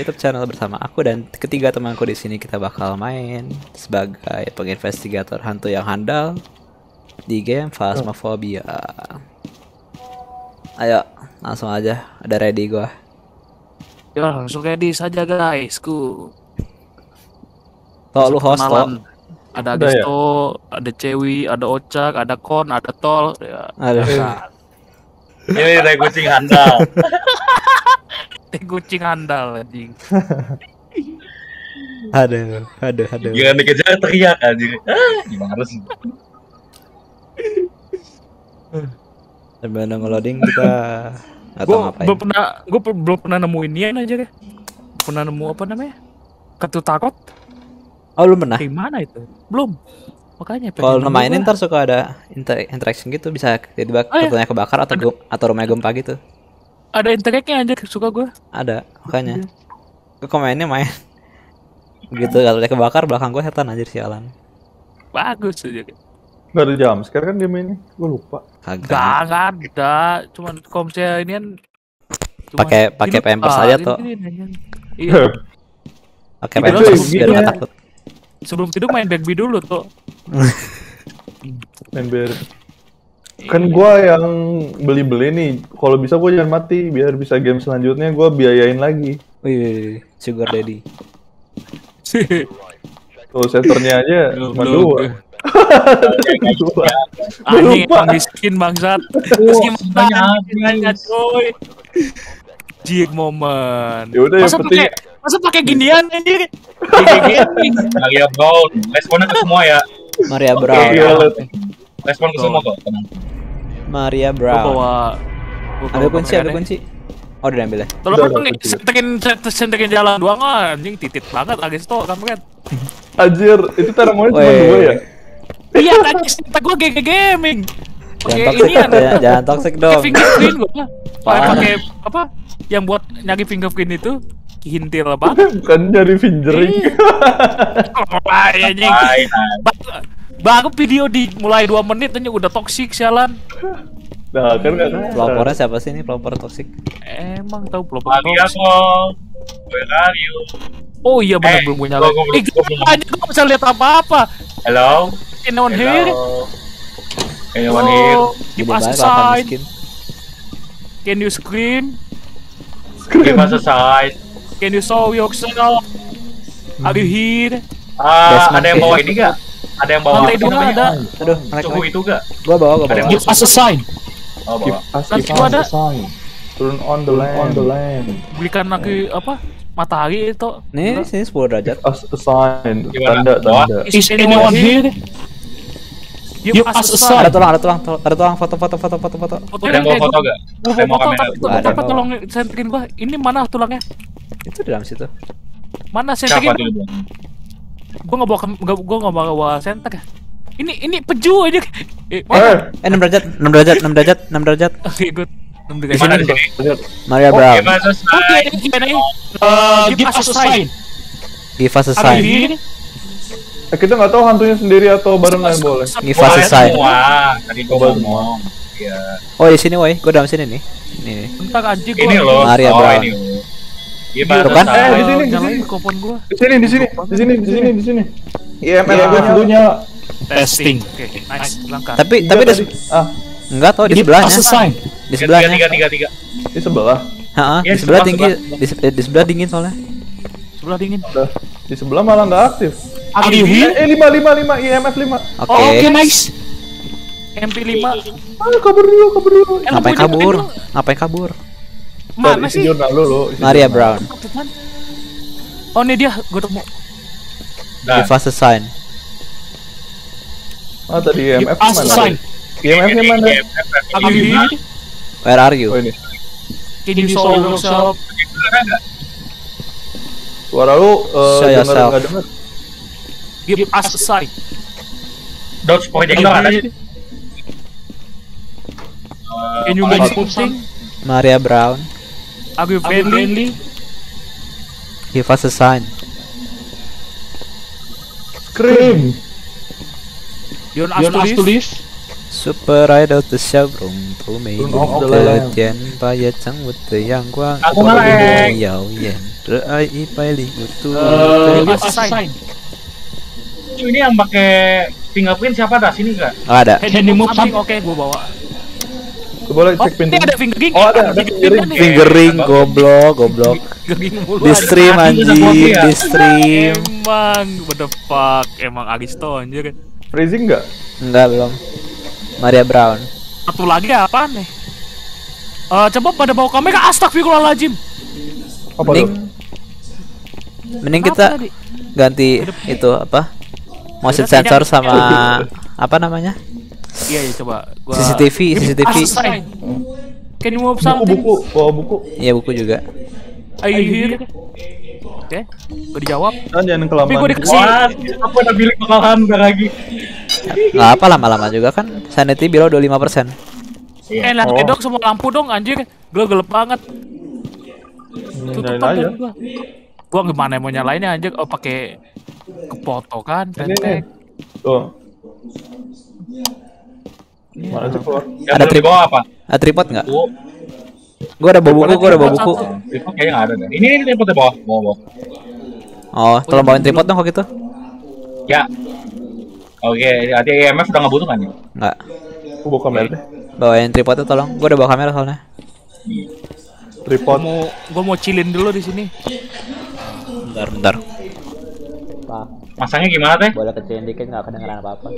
YouTube channel bersama aku dan ketiga temanku di sini. Kita bakal main sebagai penginvestigator hantu yang handal di game Phasmophobia. Ayo, langsung aja. Ada ready gua. Yo, langsung ready saja guys. Lu host lo. Ada Agisto, ada Cewi, ada Ocak, ada Kon, ada Tol. Ada. Ini teh kucing handal. Teh kucing handal anjing. Aduh. Jangan dikejar teriak anjing. Gimana harus. Sambil nge-loading kita atau ngapain? Gue belum pernah nemuin ini aja deh. Pernah nemu apa namanya? Ketu takut. Oh, lu pernah? Gimana itu? Belum. Makanya kalau mainin ntar suka ada interaction gitu, bisa tiba-tiba katanya kebakar atau rumahnya gempa gitu. Ada interaction aja suka gue. Ada, makanya. Gue komennya main. Gitu katanya kebakar, belakang gue setan anjir sialan. Bagus aja. Gak ada jam sekarang kan dia mainnya, gue lupa. Gak ada, cuman komsel ini kan pakai pampers aja tuh. Iya. Pakai pampers biar gak takut. Sebelum tidur main Barbie dulu tuh. Main Barbie. Kan gue yang beli nih. Kalau bisa gue jangan mati biar bisa game selanjutnya gue biayain lagi. Wih, sugar daddy. Tuh sensornya aja cuma 2. Anjing miskin bangsat. Miskin banget coy. Jig momen. Ya udah yang penting. Masa pakai ginian anjir? Gini. Maria Brown, responnya ke semua ya. Maria Brown. Respon ke semua kok, tenang. Maria Brown. Ada kunci. Oh, udah ambil ya. Tolong sentekin jalan doang anjing, titit banget Agisto kamu kan. Anjir, itu taruhannya cuma 2 ya. Iya tadi cerita gue GG Gaming. Jangan toxic dong. Fingerprint gue. Pakai apa? Yang buat nyari fingerprint itu hintil banget. Bukan dari fingering. Baru video dimulai 2 menit aja udah toxic sialan. Nah kan pelopornya siapa sih ini pelopor toxic? Emang tahu pelopor. Where are you? Oh iya benar belum punya lo. Aja gue bisa lihat apa-apa. Hello. Anyone here? Anyone here? Give us a sign. Can you scream? Give us a sign. Can you show yourself? Are you here? Ada yang bawa ini gak? Ada yang bawa itu gak? Aduh, cowok itu gak? Gua bawa. Give us a sign. Nanti gua ada. Turn on the land. Belikan lagi apa? Matahari itu. Nih, sini 10 derajat. As a sign. Tanda. Is anyone here? You as a sign. Ada tolong foto. Ada yang mau foto enggak? Saya mau kamera. Tapi tolong sentekin gua. Ini mana tulangnya? Itu di dalam situ. Mana sentekin? Gua enggak bawa sentek ya. Ini peju aja. 6 derajat. Oke, good. Maria Brown. Give us a sign. Give us a sign. Kita nggak tahu hantunya sendiri atau barengan boleh. Give us a sign. Oh di sini woi, gua dalam sini nih. Ini loh. Maria Brown. Bukan? Di sini. Iya, gue dulunya. Testing. Tapi enggak tahu di sebelahnya. Di sebelahnya. Tiga. Di sebelah. Heeh, ya, di sebelah tinggi. Di sebelah dingin soalnya. Sebelah dingin. Di sebelah malah enggak aktif. Aktif. 5 IMF 5. Oke. Oke, nice. MP 5. Kabur dulu. Ngapain kabur? Mana sih? Maria Brown. Oh, ini dia, gua ketemu. Di fase sign. Oh, tadi IMF mana? IMF-nya mana? Where are you? Oh ini. Ini solo shop. Suara lu enggak dengar. Give us a sign. Dodge projector ada sih. Can you make something? Maria Brown. Are you friendly? Give us a sign. Scream. You're asked to leave. Super Idol the showroom, Phú Mỹ đứng lên trên ba giờ trắng một thời gian qua. Cô đơn dạo dẹn, rồi ai ý bay đi một tour. Ini yang pakai fingerprint siapa dah sini enggak? Oh, ada. Handy move oke gua bawa. Boleh cek pin. Ada fingering. Oh, ada fingering goblok. Di stream anjing, di stream. Emang what the fuck, emang Aristo anjir. Freezing enggak? Enggak, belum. Maria Brown. Satu lagi apa nih? Coba pada bawa kamera, astagfirullahaladzim. Apa dong? Mending kita ganti itu apa? Motion sensor sama apa namanya? Iya, coba gua CCTV. Can you move something? Buku. Iya, buku juga. Ayo here. Oke. Gua dijawab. Jangan kelamaan. Gua dikasih. Apa udah bilik kelamaan lagi. Enggak apa lama-lama juga kan. Sanity below 25%. Eh, nanti dong semua lampu dong anjir. Gua gelap banget. Tutup aja. Gua gimana mau nyalainnya anjir? Oh, pakai kepoto kan, pendek. Tuh. Mana tuh? Ada tripod apa? Ada tripod enggak? Gua ada bawa buku. Tripod kayaknya enggak ada deh. Ini tripodnya bawa. Oh, tolong bawain tripod dong kok gitu. Ya. Oke, ada EMF udah enggak butuh kan ya? Enggak. Gua bawa kamera deh. Bawain tripodnya tolong. Gua udah bawa kamera soalnya. Tripod. Gua mau chillin dulu di sini. Bentar. Masangnya gimana teh? Boleh kecilin dikit nggak kedengeran apa-apa.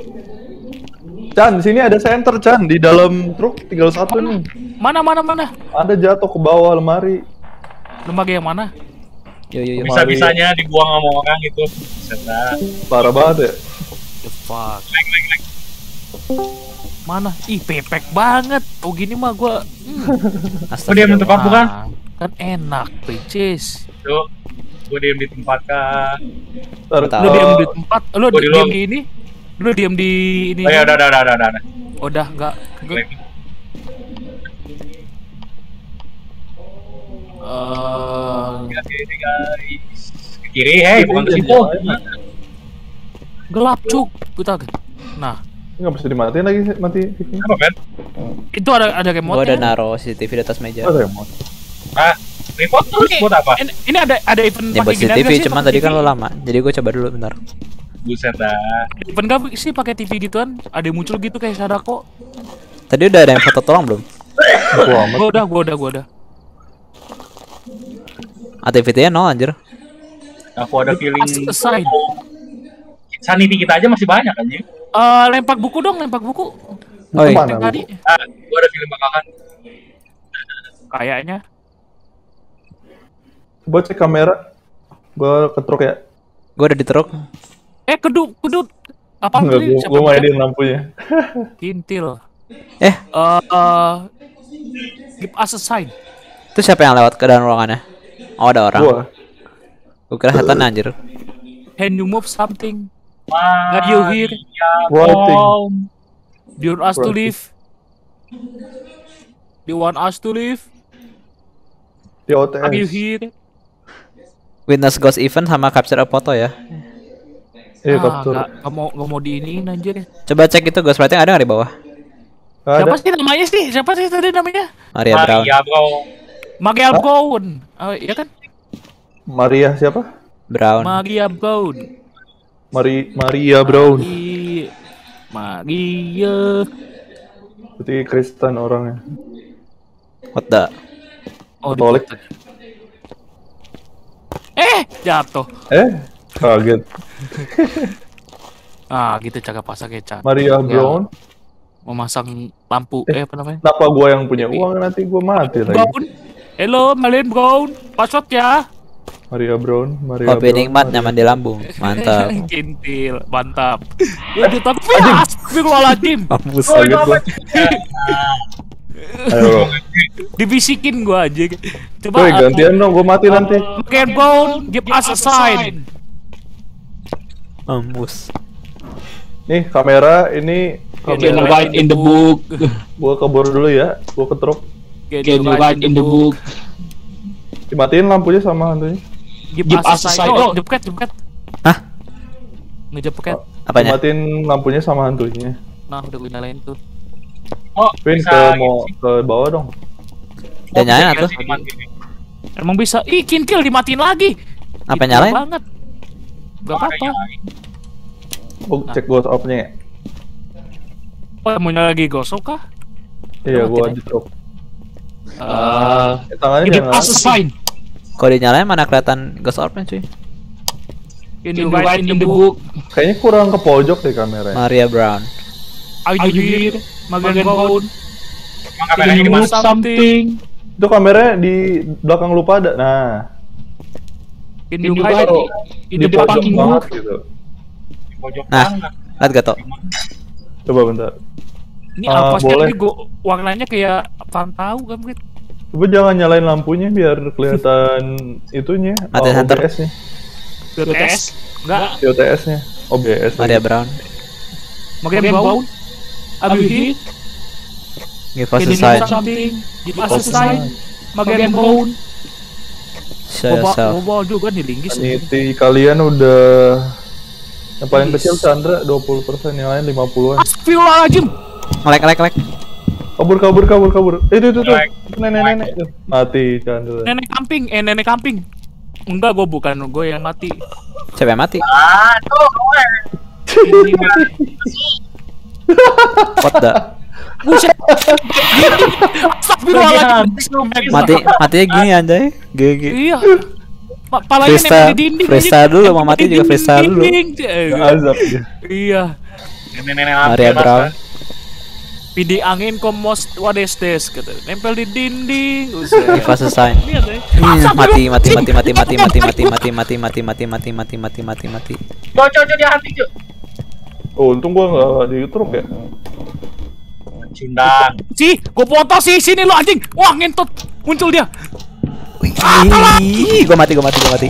Chan, sini ada senter Chan di dalam truk tinggal satu nih. Mana? Ada jatuh ke bawah lemari. Lemari yang mana? Yo, bisa-bisanya dibuang sama orang gitu. Setan. Parah banget ya. The fuck. Lek. Mana? Ih, pepek banget. Oh gini mah gua. Astaga. Dia mentepak bukan? Kan enak, bitches. Tuh. Gue diem di tempat kan. Lu diem di tempat, lu diem di ini? Lu diem di ini? Oh ya udah. Udah enggak. Ke kiri, hei bukan ke situ. Gelap cuk, putar. Nah, enggak bisa dimatiin lagi, mati. Apa men? Itu ada remote. Gua ada naro CCTV di atas meja. Ada remote. Ah. Report terus buat apa? Ini ada event pakai CCTV cuman tadi kan lo lama. Jadi gue coba dulu bentar. Buset dah. Event enggak sih pakai TV gituan? Ada muncul gitu kayak Sadako. Tadi udah ada yang foto tolong belum? Gua udah. Aktivitasnya no anjir. Aku ada feeling selesai. Sanity kita aja masih banyak anjir. Lempar buku dong. Oh iya. Tadi. Gua ada feeling bakalan. Kayaknya gua cek kamera, gua ke truk ya. Gua ada di truk. Kedut. Apa sih? Gua mainin lampunya. Kintil. Give us a sign. Itu siapa yang lewat ke dalam ruangannya? Oh, ada orang. Gua kira setan anjir. Can you move something? Are you here? Do you want us to leave? Are you here? Witness Ghost Event sama Capture a Photo ya. Iya, Capture. Gak mau diiniin anjir. Coba cek itu Ghost Writing ada nggak di bawah? Siapa sih namanya sih? Maria Brown. Maria Brown. Oh, iya kan? Maria siapa? Brown. Maria Brown. Maria. Berarti Kristen orangnya. What the? Oh, Katolik. Jatuh. Kaget. Gitu cara pasangnya Chan. Maria Brown memasang lampu. Apa namanya? Kenapa gua yang punya uang nanti gua mati lagi. Brown. Hello, Maria Brown. Password ya. Maria Brown. Kopi nikmat nyaman di lambung. Mantap. Kintil, mantap. Lanjut tapi astagfirullahaladzim. Mampus kaget gua. Ayo. Dibisikin gua aja. Coba gantian dong, gua mati nanti. Can bone give us a sign. Mampus. Nih kamera ini light in the book. Gua kabur dulu ya. Gua ke truk. Can you light in the book. Dimatiin lampunya sama hantunya. Give us a sign. Oh, jepret. Hah? Ngejepret. Apanya? Dimatiin lampunya sama hantunya. Nah, udah gue nyalain tuh. Vin mau ke bawah dong. Dan nyalain atau? Emang bisa? Ih, kill dimatiin lagi. Apa nyalain? Banget. Gak apa-apa. Oh, cek ghost off-nya ya? Oh, mau nyala lagi ghost off kah? Iya, gua tutup. Ini pas sign. Kalau dinyalain mana kelihatan ghost orb-nya, cuy? In the book. Kayaknya kurang ke pojok deh kameranya. Maria Brown. I did Magen Brown. Kameranya dimana something. Itu kameranya di belakang lupa ada. Nah. In the pojok banget gitu. Nah, lihat gak toh? Coba bentar. Ini apa sih? Ini warnanya kayak pantau kan, Brit? Coba jangan nyalain lampunya biar kelihatan itunya. Ada OBS-nya. OBS? Enggak. OBS-nya. OBS. Ada brown. Makin brown. Abi hit. Give us a sign. Give us a sign. Makin brown. Saya. Wow, juga nih linggis. Niti kalian udah yang paling kecil Chandra 20%, yang lain 50-an. Astagfirullahaladzim. Ngelek. Kabur. Itu. Nenek. Mati Chandra. Nenek kamping. Enggak, gue bukan, gue yang mati. Siapa yang mati? Aduh, ini mati. What the? Buset. Matinya gini anjay. GG. Iya. Palanya nenek di dinding. Freestyle dulu, mau mati juga freestyle dulu. Iya. Maria Brown. Pidi angin komos wadestes kata. Nempel di dinding. Usah. Fase sign. Mati. Coba dia hati, Cuk. Oh, untung gua enggak di YouTube ya. Cindang. Sih, gua foto sih sini lu anjing. Wah, ngentut. Muncul dia. Ih, gua mati. Dapat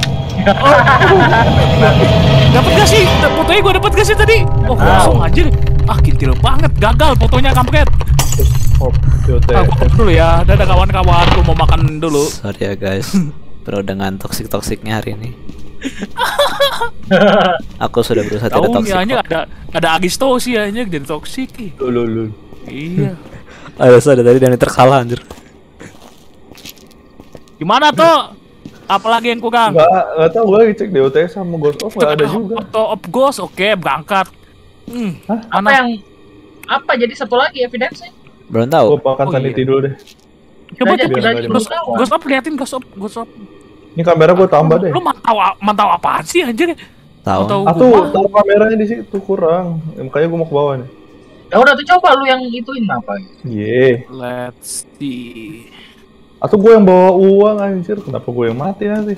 enggak sih? Fotonya gua dapat enggak sih tadi? Oh, langsung aja deh. Ah, kintil banget, gagal fotonya kampret. Aku dulu ya, dadah kawan-kawan, aku mau makan dulu. Sorry ya guys, bro, dengan toksik-toksiknya hari ini. Aku sudah berusaha tidak toksik. Ada Agisto sih ya, jadi toksik. Lulu. Iya. Ada sudah tadi dan terkalah anjir. Gimana tuh? Apalagi yang kurang? Enggak tahu, gua cek DOT sama Ghost of enggak ada juga. Foto of Ghost, oke, berangkat. Apa yang apa jadi satu lagi evidence-nya? Belum tahu. Gua makan sanity dulu deh. Coba ghost up, liatin ghost up. Ini kamera gua tambah deh. Lu mantau apaan sih anjir? Tahu. Tahu kameranya di situ kurang. Makanya gua mau ke bawah nih. Ya udah tuh coba lu yang ituin apa? Ye. Let's see. Atau gua yang bawa uang anjir, kenapa gua yang mati nanti?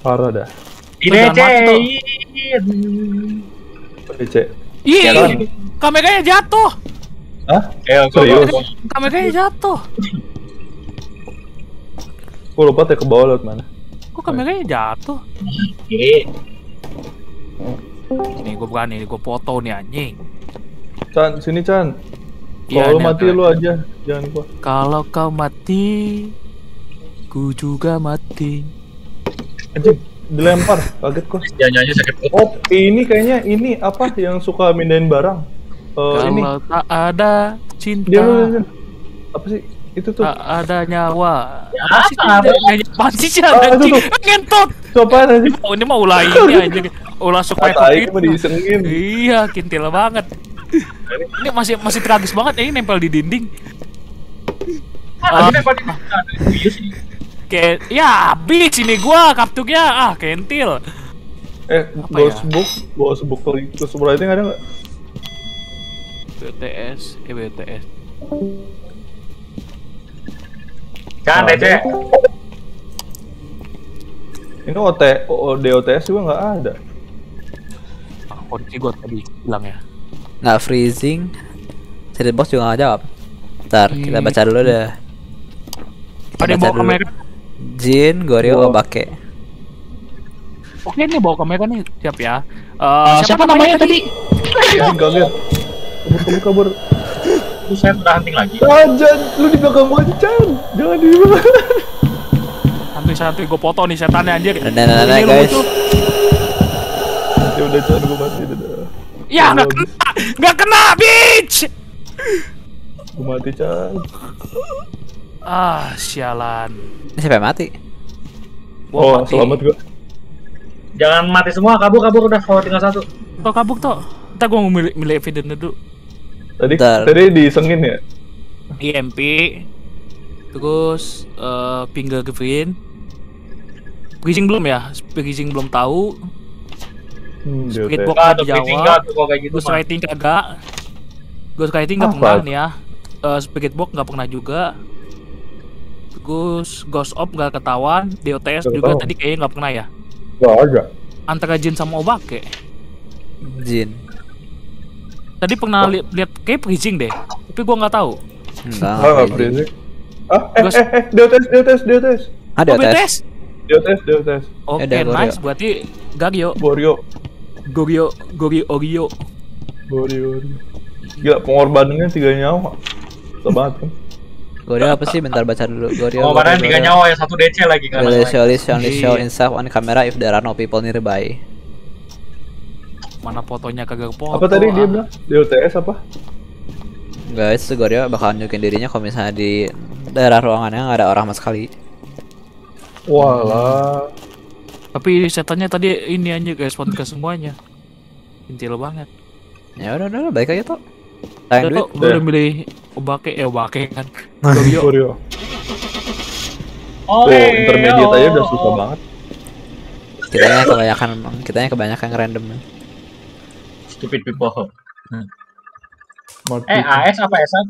Parah dah. DC. Iya, kameranya jatuh. Hah? Serius? Kameranya jatuh. Gua lupa teh ke bawah lewat mana. Kok kameranya jatuh? Ini gua bukan ini, gua foto nih anjing. Chan, sini Chan. Kalau mati lu aja, jangan gua. Kalau kau mati, ku juga mati. Anjing. Dilempar, kaget kok. Jangan sakit. Oh, ini kayaknya ini apa yang suka mindahin barang? Ini tak ada cinta. Dia apa sih? Itu tuh. Tak ada nyawa. Apa sih? Anjing, ngentot. Coba aja. Ini mah ulah ini anjing. Ulah supaya kok disengin. Iya, kintil banget. Ini masih tragis banget ini nempel di dinding. Nempel di dinding. Kayak, ya abis ini gua kaptuknya, kentil. Ghost book terus berarti nggak ada nggak? BTS. Kan DC. Ini DOTS juga nggak ada. Kunci gua tadi hilang ya. Nggak freezing. Chat box juga nggak jawab. Ntar kita baca dulu deh. Ada bawa kamera. Jin, Gorio, Obake. Oke nih bawa kamera nih, siap ya. Siapa namanya tadi? Kabur. Lu saya udah hunting lagi. Jangan, lu di belakang gua Chan. Jangan di belakang. Santai-santai gua foto nih setannya anjir. Nah, guys. Ya udah Chan, gua mati. Ya enggak kena, bitch. Gue mati, Chan. Ah, sialan. Siapa yang mati? Gua mati. Selamat gue. Jangan mati semua, kabur udah, kalau tinggal satu. Toh kabur toh. Entar gua milih evidence dulu. Tadi disengin ya? EMP. Terus fingerprint. Freezing belum ya? Freezing belum tahu. Spirit box ada Jawa. Ghost writing kagak. Ghost writing enggak pernah nih ya. Spirit box enggak pernah juga. Terus Ghost Op enggak ketahuan, DOTS juga tadi kayaknya enggak pernah ya. Enggak ada. Antara Jin sama Obake. Jin. Tadi pernah lihat kayak freezing deh, tapi gua nggak tahu. Enggak freezing. Ah, DOTS. Ada DOTS. DOTS. Oke, nice. Berarti Gario. Gorio. Gila, pengorbanannya 3 nyawa. Sebat kan. Gorio apa sih? Bentar baca dulu. Gorio. Pengorbanan 3 nyawa yang 1 DC lagi kan. Only show inside on camera if there are no people nearby. Mana fotonya kagak foto. Apa tadi dia bilang? DOTS apa? Guys, Gorio bakal nunjukin dirinya kalau misalnya di daerah ruangannya nggak ada orang sama sekali. Walah. Tapi setannya tadi ini aja guys, respon ke semuanya. Intil banget. Ya udah baik aja toh. Lain duit. Udah milih Obake kan. Gorio. Oh, intermediate aja udah susah banget. Kitanya kebanyakan randomnya. Stupid people. AS apa SN?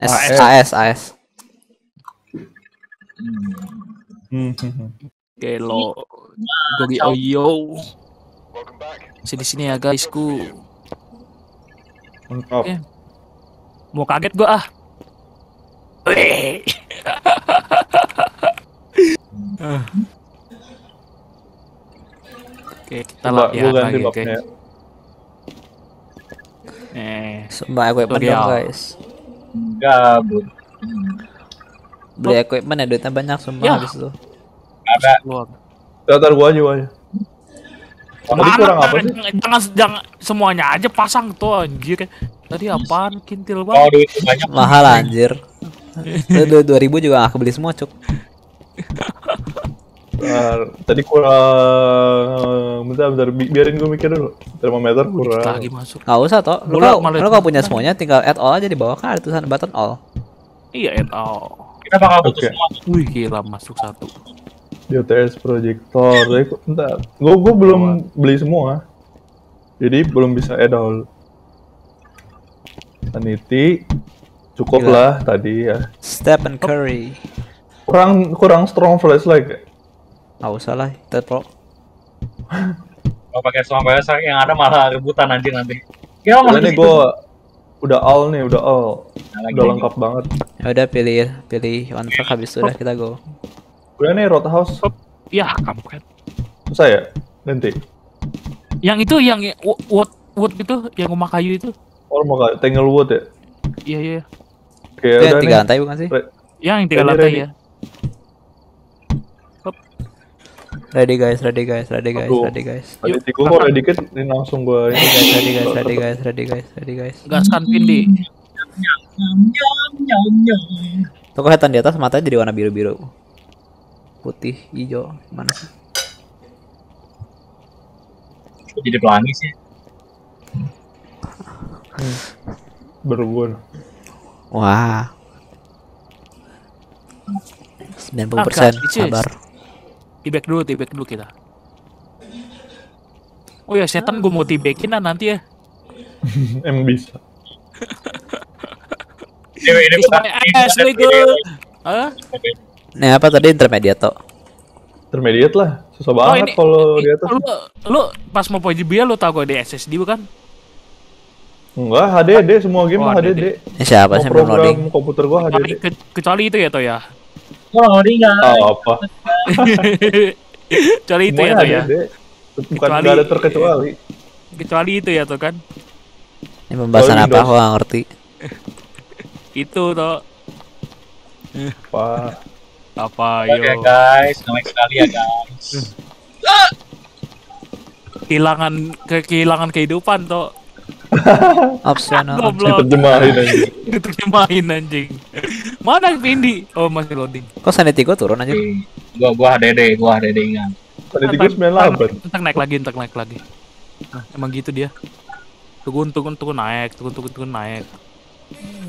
AS. Gelo. Gogi Oyo. Sini ya guysku. Mantap. Mau kaget gua ah. Oke, kita latihan lagi guys. Sembah equipment dong guys. Gabut. Beli equipment ya, duitnya banyak sumpah ya. Habis itu. Ada. Tatar gua aja. Tadi kurang apa sih? Jangan semuanya aja pasang tuh anjir. Tadi apaan kintil banget. Oh, duitnya banyak. Mahal anjir. 2000 juga aku beli semua, Cuk. Tadi kurang, bentar biarin gue mikir dulu. Termometer kurang. Lagi masuk. Gak usah toh. Lu kalau punya semuanya tinggal add all aja di bawah kan ada tulisan button all. Iya add all. Kita bakal butuh semua. Wih gila masuk 1. DOTS projector. Bentar. Gue belum beli semua. Jadi belum bisa add all. Sanity cukup lah tadi ya. Stephen Curry. Kurang strong flashlight. Nggak usah lah, kita pro. Kalau pakai strong flashlight yang ada malah rebutan anjing nanti. Ya ini gua udah all. Udah lengkap banget. Ya udah pilih one track habis sudah kita go. Udah nih Roadhouse. Ya kampret. Susah ya nanti. Yang itu yang wood itu yang rumah kayu itu. Oh rumah kayu Tanglewood ya? Iya. Oke, udah nih. 3 lantai bukan sih? Yang 3 lantai ya. Ready guys. Tadi gua mau ready kan ini langsung gua ready guys. Gaskan pin di. Tuh kelihatan di atas matanya jadi warna biru-biru. Putih, hijau, mana sih? Jadi pelangi sih. Berubah. Wah. 90% sabar. T-back dulu kita. Oh ya setan gue mau t-backin lah nanti ya. Emang bisa. Ini apa tadi intermediate toh? Intermediate lah, susah banget kalau di atas. Lu pas mau PGB lu tau gue di SSD bukan? Enggak, HDD semua game HDD. Siapa sih yang loading? Komputer gue HDD. Kecuali itu ya toh ya. Oh, ringan. Oh, apa? Kecuali itu ya, bukan nggak ada terkecuali. Kecuali itu ya, tuh kan? Ini pembahasan apa? Aku nggak ngerti. Itu toh. Apa? Oke guys, naik sekali ya guys. Kehilangan kehidupan toh. Absen diterjemahin anjing. Diterjemahin anjing. Mana Vindi? Oh, masih loading. Kok sanity gua turun aja? Gua HDD ingat. Sanity gua 98. Entar naik lagi. Nah, emang gitu dia. Tukun naik.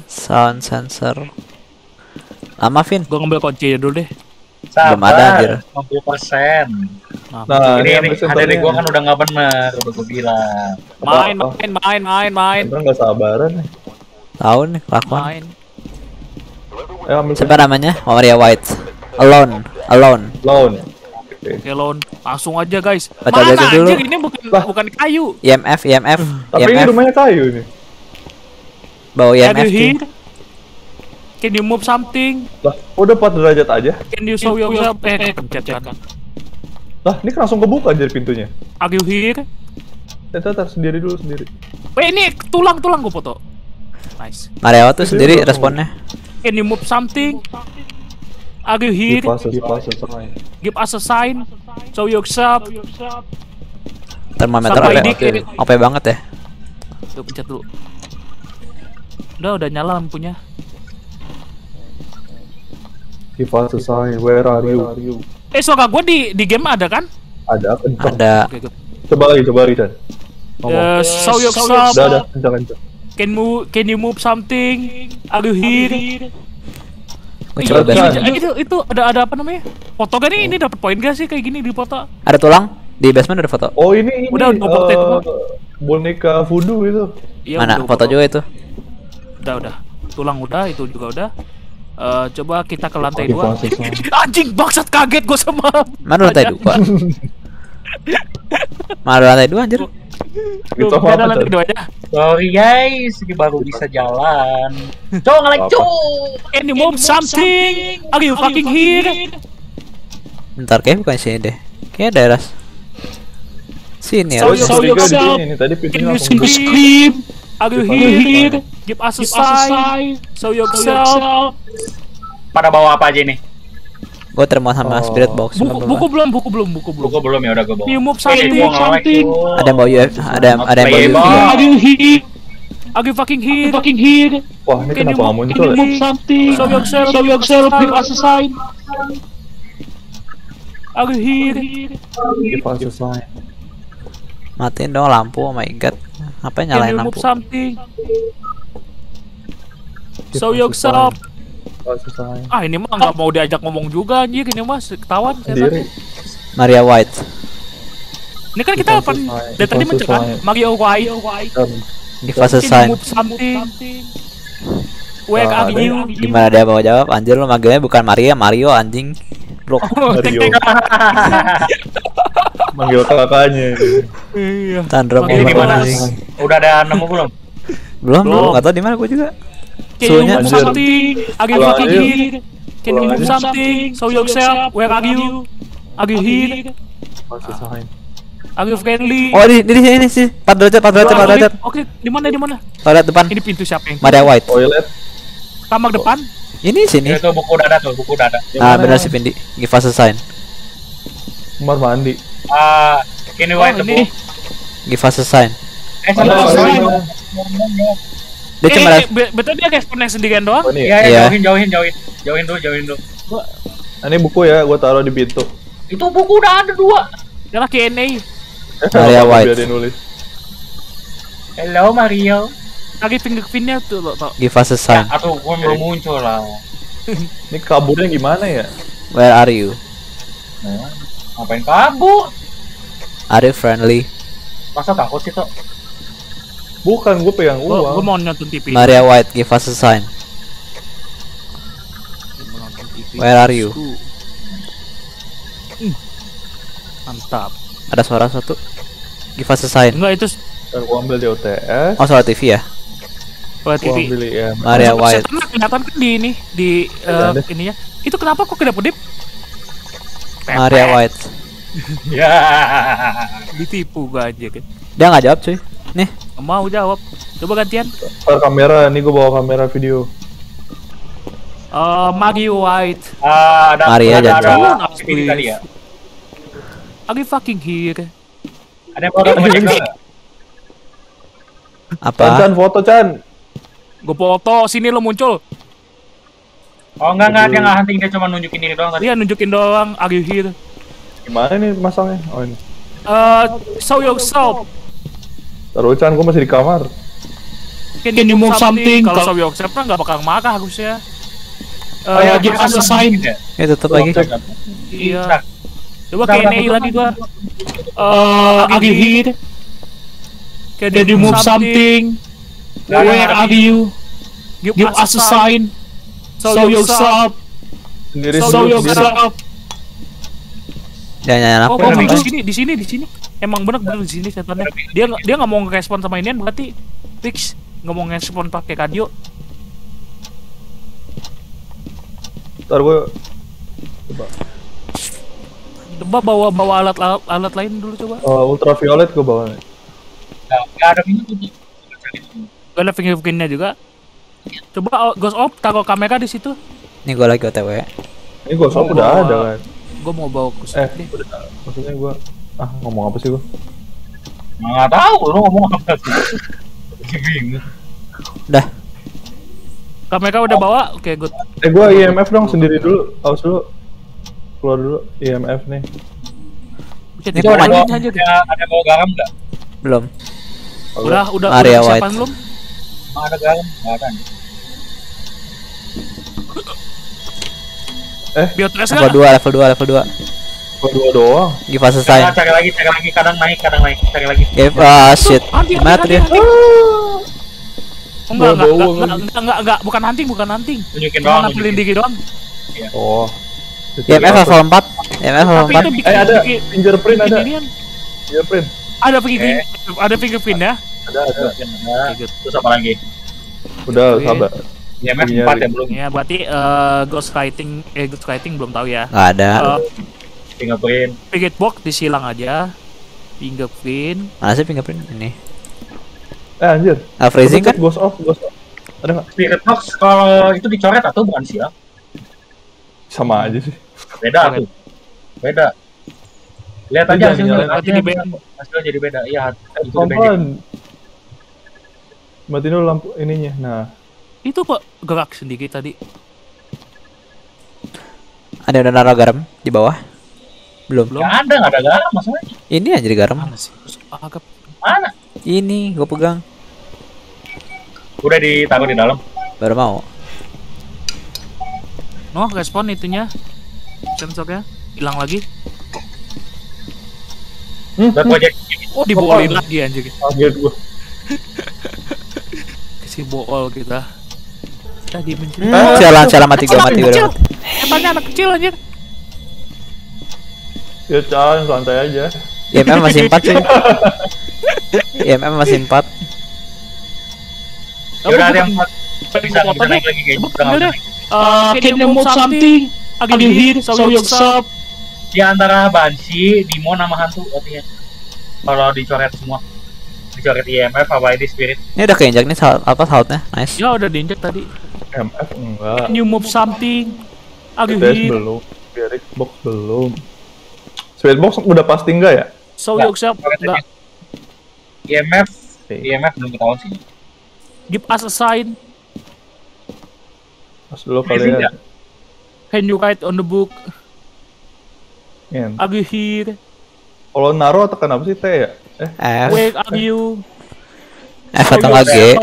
Sound sensor. Lama Vin, gua ngambil kunci aja dulu deh. Sabar, belum ada anjir. 50%. Nah, ini ada deh gua kan udah enggak benar, udah gua bilang. Main. Bener enggak sabaran nih. Tahun nih kelakuan. Main. Siapa namanya? Maria White. Alone. Okay. Alone. Langsung aja guys. Baca mana dulu. Anjir ini bukan kayu. IMF. Tapi ini rumahnya kayu nih. Bau IMF. Can you move something? Lah, udah 4 derajat aja. Can you show yourself? Pencet kan. Lah, ini langsung kebuka aja pintunya. Are you here? Tetap sendiri. Weh, ini tulang gua foto. Nice. Mario tuh sendiri responnya. Can you move something? Are you here? Give us a sign. Show yourself. Termometer OP banget ya. Tuh pencet dulu. Udah nyala lampunya. Kita selesai. Where are you? Soalnya gue di game ada kan? Ada. Okay, coba Ridan. Show yourself. Ada. Can you move something? Are you here? Itu ada apa namanya? Foto gak nih? Ini dapat poin gak sih kayak gini di foto? Ada tulang di basement ada foto. Oh ini. Udah foto itu. Boneka voodoo itu. Mana foto juga itu? Udah. Tulang udah, itu juga udah. Coba kita ke lantai 2. Anjing bangsat kaget gue sama. Mana lantai 2? Mana lantai 2 anjir? Itu ada lantai 2 aja. Sorry guys, ini baru bisa jalan. Coba nge-like cuy. Can you move something? Are you fucking here? Bentar kayaknya bukan sini deh. Kayaknya daerah sini ya. So ini tadi pintunya scream. Are you here? Give us a sign. Show yourself. Pada bawa apa aja nih? Gue terima sama spirit box. Buku belum. Buku belum ya udah gue bawa. You move something. Ada yang bawa UFO. Ada yang bawa UFO. Are you here? Are you fucking here? Wah ini kenapa nggak muncul? You move something. Show yourself. Give us a sign. Are you here? Give us a sign. Matiin dong lampu, oh my god. Apa yang nyalain lampu? So yourself. Ah ini mah nggak mau diajak ngomong juga anjir ini mas ketahuan. Maria White. Ini kan kita apa? Dari tadi mencekan Maria White. Di fase sign. Gimana dia mau jawab? Anjir lo manggilnya bukan Mario anjing. Blok Mario. Manggil kakaknya. Iya. Tandra mau gimana? Udah ada nama belum? Belum. Enggak tahu di mana gua juga. Soalnya Can you move something? Show yourself. Where are you? Are you here? Are you friendly? Oh, di sini sih. 4 derajat. Oke, di mana? Toilet depan. Ini pintu siapa yang? Maria White. Toilet. Kamar depan. Ini sini. Itu buku dada. Ah, benar sih Pindi. Give us a sign. Kamar mandi. Can you wait a minute? Give us a sign. Dia cuma betul dia responnya sendirian doang. Iya. Jauhin dulu. Ini buku ya, gua taruh di pintu. Itu buku udah ada 2. Adalah Q&A. Maria White. Hello Mario. Lagi pinggir-pinggirnya tuh lo. Give us a sign. Atau gua belum muncul lah. Ini kaburnya gimana ya? Where are you? Ngapain kabur? Are you friendly? Masa takut sih toh? Bukan, gue pegang uang. Gue mau nonton TV. Maria White, give us a sign. Where are you? Mantap. Ada suara satu. Give us a sign. Enggak itu. Gue ambil di OTS. Oh, soal TV ya? Soal TV. Maria White. Kelihatan kan di ini ininya. Itu kenapa kok kedap-kedip? Maria White. Ya. Ditipu gua aja kan. Dia nggak jawab cuy. Nih. Mau jawab. Coba gantian. Kamera. Nih gua bawa kamera video. Maria White. Ada. Ini tadi ya. Are you fucking here? Ada yang mau ngomong juga. Apa? Chan, foto Chan. Gue foto, sini lo muncul. Oh enggak dia nggak hunting, dia cuma nunjukin diri doang tadi. Iya nunjukin doang, Aguhi itu. Gimana nih masalahnya? Oh ini. Show yourself. Taruh Chan, gue masih di kamar. Can you move something? Kalau show yourself kan nggak bakal marah harusnya. Oh ya, dia kasih sign ya? Ya tetep lagi. Iya. Coba KNI lagi gua. Aguhi itu. Can you move something? Where are you? Give us a sign. Show yourself. Show yourself. Ya ya. Oh, di sini. Emang bener di sini setannya. Dia nggak mau ngerespon sama inian berarti fix nggak mau ngerespon pakai kardio. Ntar gue coba bawa alat lain dulu coba. Ultraviolet gue bawa nih. Gak ada fingerprintnya. Gak ada fingerprintnya juga. Coba ghost op taruh kamera di situ. Nih gue lagi OTW. Ini ghost op udah ada kan. Gue mau bawa kus. Udah. Maksudnya gue ngomong apa sih gue? Nggak tahu lo ngomong apa sih. Bingung. Udah. Kamera udah bawa, oke good. Gue IMF dong sendiri dulu, aus dulu. Keluar dulu IMF nih. Ini ada bawa garam nggak? Belum. Udah Maria White. Belum? Ada garam? Nggak ada. Biotres nggak? Level 2 doang. Give us a sign. Cari lagi, kadang naik, cari lagi. Give us shit. Mati dia. Enggak, bukan hunting. Tunjukin doang. Cuma nampilin diri doang. Iya. Oh. IMF level 4. IMF level 4. Ada fingerprint ada. Fingerprint. Ada fingerprint ya? Ada. Terus apa lagi? Udah, sabar. IMF 4 ya belum. Ya, berarti ghost fighting belum tahu ya. Enggak ada. Fingerprint. Pigit box disilang aja. Fingerprint. Mana sih fingerprint ini? Anjir. Freezing kan? Ghost off. Ada nggak? Spirit box kalau itu dicoret atau bukan sih ya? Sama aja sih. Beda. Lihat aja hasilnya jadi beda. Iya. Kompon. Matiin dulu lampu ininya. Nah. Itu kok gerak sendiri tadi? Ada naro garam di bawah? Belum. Nggak ada garam masalahnya. Ini aja di garam. Mana sih? Mana? Ini gue pegang. Udah ditaruh di dalam. Baru mau. Noh, respon itunya. Sensornya hilang lagi. Dibolin lagi anjir. Kaget gua. Kasih bool kita. Tadi mencuri. Celah mati gue. Emangnya anak kecil anjir. Ya jangan santai aja. IMF masih 4 sih. IMF masih 4. Udah ada yang bisa naik lagi guys. Can you move something? Can you hear? Show yourself. Di antara Banshee, Demon sama hantu artinya. Kalau dicoret semua. Dicoret IMF apa ini spirit. Ini udah keinjak nih apa sautnya. Nice. Ya udah diinjak tadi. IMF enggak. Can you move something? Can you hear? Belum. Spirit box belum. Spirit box udah pasti enggak ya? Show yourself enggak. IMF belum ketahuan sih. Give us a sign. Pas dulu kalian. Can you write on the book? Are you here? Kalau naro tekan apa sih T ya? Where are you? F atau G?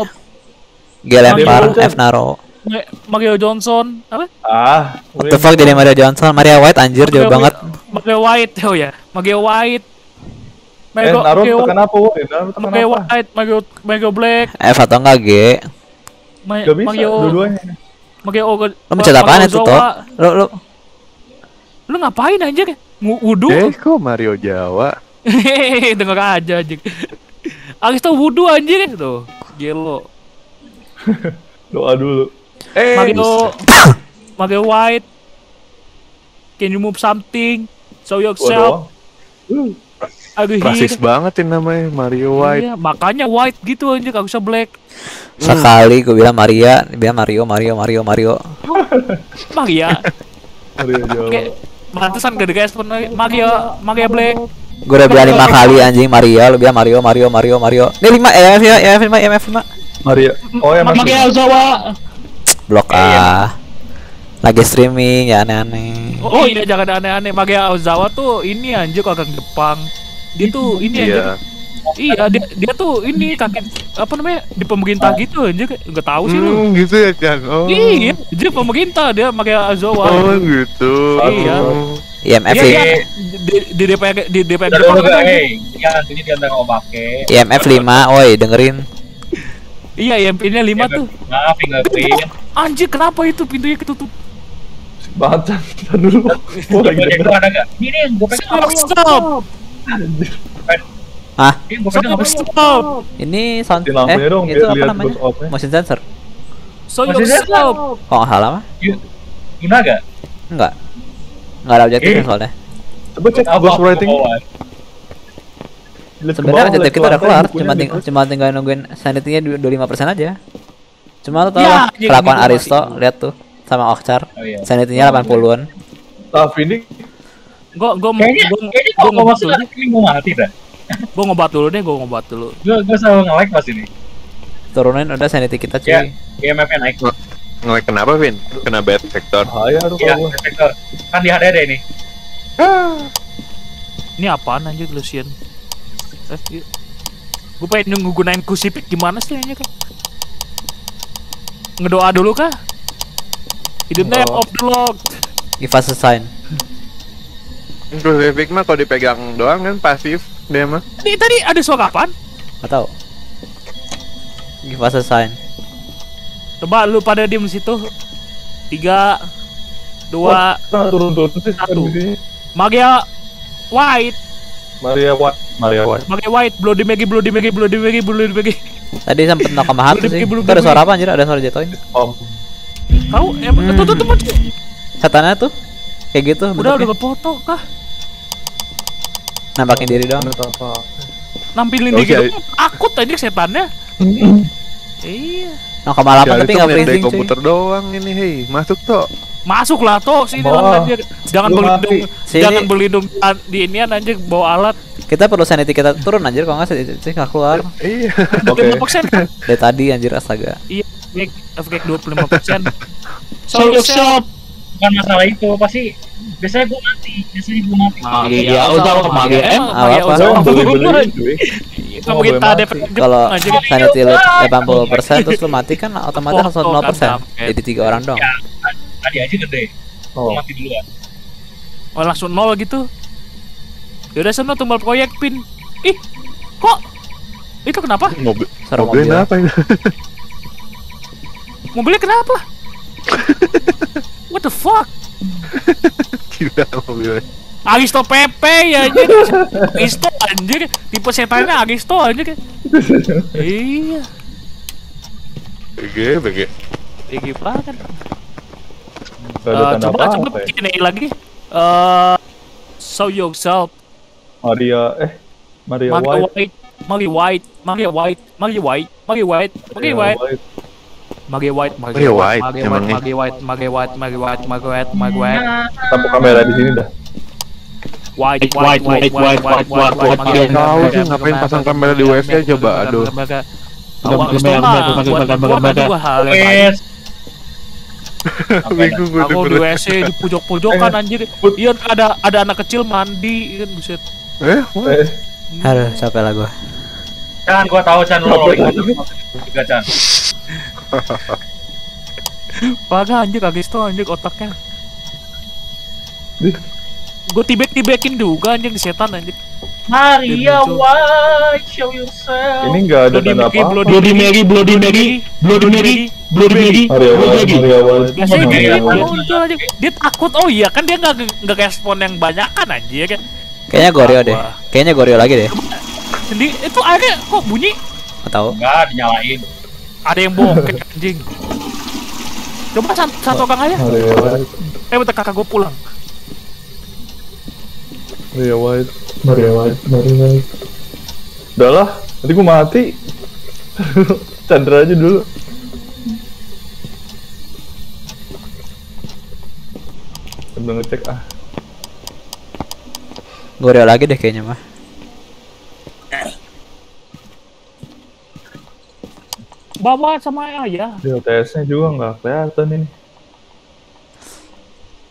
G lempar, F naro. Mario Johnson apa? What the fuck jadi Mario Johnson? Maria White anjir jauh banget. Mario White. Naruh tekan apa? Mario White, Mario Black. F atau enggak G? Gak bisa, dua-duanya. Lo mencet apaan itu toh? Lo ngapain anjir? Wudu? Kok Mario Jawa? Hehehe, denger aja anjir. Aris tau wudu anjir tuh. Gelo. Doa dulu. Mario White. Can you move something? Show yourself. Rasis banget ini namanya Mario White. Iya, makanya White gitu aja gak usah Black. Sekali gue bilang Maria, dia Mario. Maria. Mario Jawa. Mantesan gede guys pun Mario Black. Gue udah bilang 5 kali anjing Mario, lu bilang Mario. Ini 5 EMF 5. Mario. Oh ya masih. Pakai Ozawa. Blok ah. Lagi streaming ya aneh-aneh. Oh iya jangan aneh-aneh. Magia Ozawa tuh ini anjir kakek Jepang. Dia tuh ini aja. Iya dia tuh ini kakek apa namanya di pemerintah gitu anjir enggak tahu sih lu. Gitu ya kan. Oh. Iya, dia pemerintah dia Magia Ozawa. Oh gitu. Iya. IMF ya, di DPR Jepang kan yang ini diantara Obake IMF 5, oi dengerin. Iya IMF-nya 5 tuh. Nah, fingerprint. Anjir kenapa itu pintunya ketutup? Baca dulu. Ada enggak? Ini gua pengen stop. Hah? Stop. Ini sound itu apa namanya? Motion sensor. So you stop. Kok salah mah? Guna enggak? Enggak. Nggak ada objektifnya soalnya. Coba cek ghost writing. Sebenarnya objektif kita udah keluar, cuma tinggal nungguin sanity-nya 25% aja. Cuma lo tau lah, kelakuan Aristo, lihat tuh sama Okcar, sanity-nya 80-an. Tapi ini Gue ngobat dulu deh. Gue selalu nge-lag pas ini. Turunin udah sanity kita cuy. IMF-nya naik. Nge-lag kenapa, Vin? Kena bad vector. Bahaya tuh kalau gue. Kan di HDD ini. Ini apaan anjir Lucian? Gue pengen nunggu gunain kusipik gimana sih kayaknya, Kak? Ngedoa dulu kah? Hidupnya off the lock. Give us a sign. Kusipik mah kalau dipegang doang kan pasif dia mah. Tadi ada suara apaan? Gak tau. Give us a sign. Coba lu pada diem situ. 3, 2, 1. Magia White. Magia White. Bloody Maggie. Tadi sampai nongkrong mahal sih. Ada suara apa anjir? Ada suara jatohin. Om. Kau emang tuh. Setannya tuh kayak gitu. Udah foto kah? Nampakin diri doang. Nampilin diri doang. Akut anjir setannya. Iya. Nongkrong malam tapi nggak freezing cuy. Komputer doang ini hei, masuk toh. Masuk lah toh sini lah dia. Jangan berlindung di inian anjir bawa alat. Kita perlu sanity kita turun anjir kalau nggak keluar. Iya. 25%. Dari tadi anjir astaga. Iya, efek 25%. Shop. Bukan masalah itu pasti biasanya gua mati, Iya, udah mati. Kalau kita sanity lu 80% terus lu mati kan otomatis langsung 0%. Jadi 3 orang dong. Tadi aja gede. Mati duluan. Oh langsung 0 gitu. Ya udah sono tombol proyek pin. Ih, kok itu kenapa? Mobilnya apa ini? Mobilnya kenapa? What the fuck? Gila mobilnya. Aristo Pepe ya anjir. Aristo anjir, tipe setannya Aristo anjir. Iya. Oke. Iki banget. Coba begini lagi. Show yourself. Mario White. Mario White. Tampuk kamera di sini dah. White. Tahu sih ngapain pasang kamera di WC coba aduh. Kamera. Aku di WC di pojok-pojokan anjir. Iya ada anak kecil mandi kan buset. Aduh capek lah gua. Kan gua tahu Chan lo. 3 Chan. Parah anjir Agisto anjir otaknya. Gue tibek-tibekin juga anjir di setan anjir. Maria White show yourself. Ini enggak ada tanda apa? Bloody Mary. Dia takut. Oh iya kan dia enggak respon yang banyak kan anjir kan. Kayaknya Gorio deh. Kayaknya Gorio lagi deh. Sendiri itu akhirnya kok bunyi? Enggak tahu. Enggak dinyalain. Ada yang bokek anjing. Coba satu orang aja. Bentar kakak gue pulang. Maria White. Udah lah, nanti gue mati. Chandra aja dulu. Udah ngecek ah. Gue udah lagi deh kayaknya mah. Bawa sama ayah. DLTS-nya juga nggak kelihatan ini.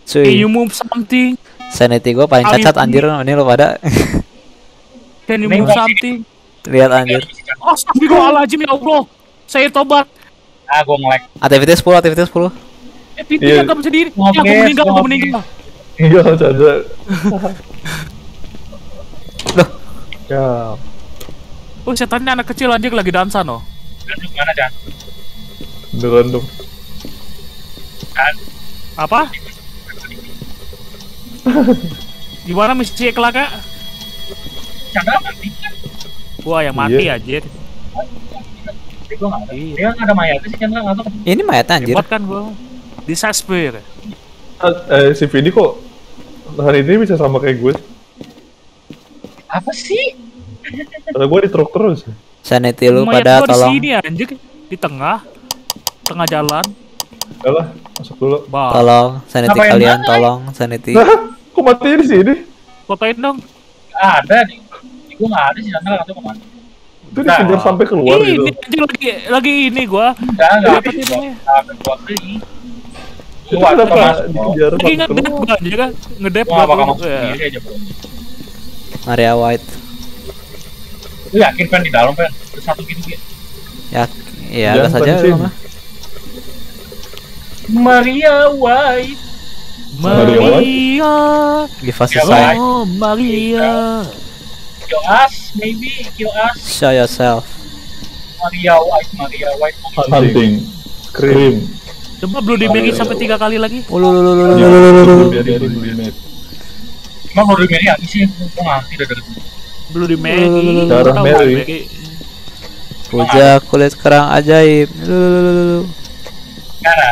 Cuy. Can you move something? Sanity gua paling cacat anjir, ini lo pada. Can you move something? Lihat anjir. Oh, astagfirullahaladzim ya Allah. Saya tobat. Ah, gua nge-lag. Aktivitas 10, aktivitas 10. Aktivitas kamu sendiri. Aku meninggal, aku meninggal. Iya, cacat. Loh. Ya. Oh, setannya anak kecil anjir lagi dansa noh. Gantung mana, Chan? Gantung. Kan. Apa? Gimana misi Ekla, Kak? Chandra mati kan? Gua yang mati anjir. Gua enggak mati. Dia enggak ada mayatnya sih, Chandra enggak tahu. Ini mayatnya anjir. Repot kan gua. Di suspect. Si Vidi kok hari ini bisa sama kayak gue? Apa sih? Kalau gue di truk terus. Sanity lu pada tolong. Di sini anjir, di tengah jalan. Alah, masuk dulu. Bah. Tolong sanity ngapain kalian mana? Tolong sanity. Kok matinya di sini? Fotoin dong. Nggak ada nih. Gue nggak ada sih, nanti langsung kemana? Itu dikejar sampai keluar gitu. Ini anjir lagi ini gue. Nggak ada ini. Gue ada dikejar sampai keluar. Ngedep gue aja bro. Area wide. Lu yakin kan di dalam kan? Satu gini gitu. Ya, iya ada saja mah. Maria White. Maria. Give us a sign. Oh, Maria. Kill us, maybe kill us. Show yourself. Maria White, Maria White. Hunting. Scream. Coba belum dimiliki sampai 3 kali lagi. Emang baru dimeri lagi sih, gue nganti udah dari belum dimeri, darah meri puja kulit kerang ajaib lululululul karena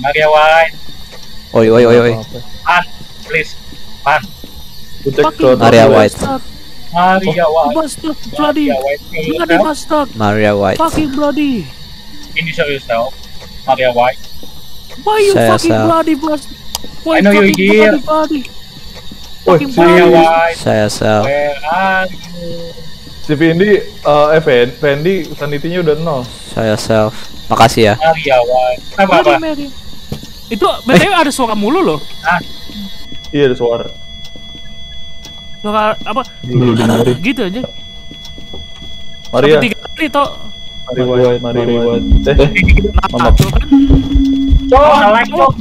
Maria White oi pan, please, pan Maria White Maria White bastard, bloody bloody bastard Maria White fucking bloody ini serius tau, Maria White why you fucking bloody bastard why you fucking bloody fucking bloody saya sel si Fendi, Fendi sanitinya udah 0. Saya self. Makasih ya. Apa-apa. Itu BTW ada suara mulu loh. Hah? Iya ada suara. Suara apa? Gitu aja. Maria. Sampai 3 kali toh. Mari. Mama. Coba like dong.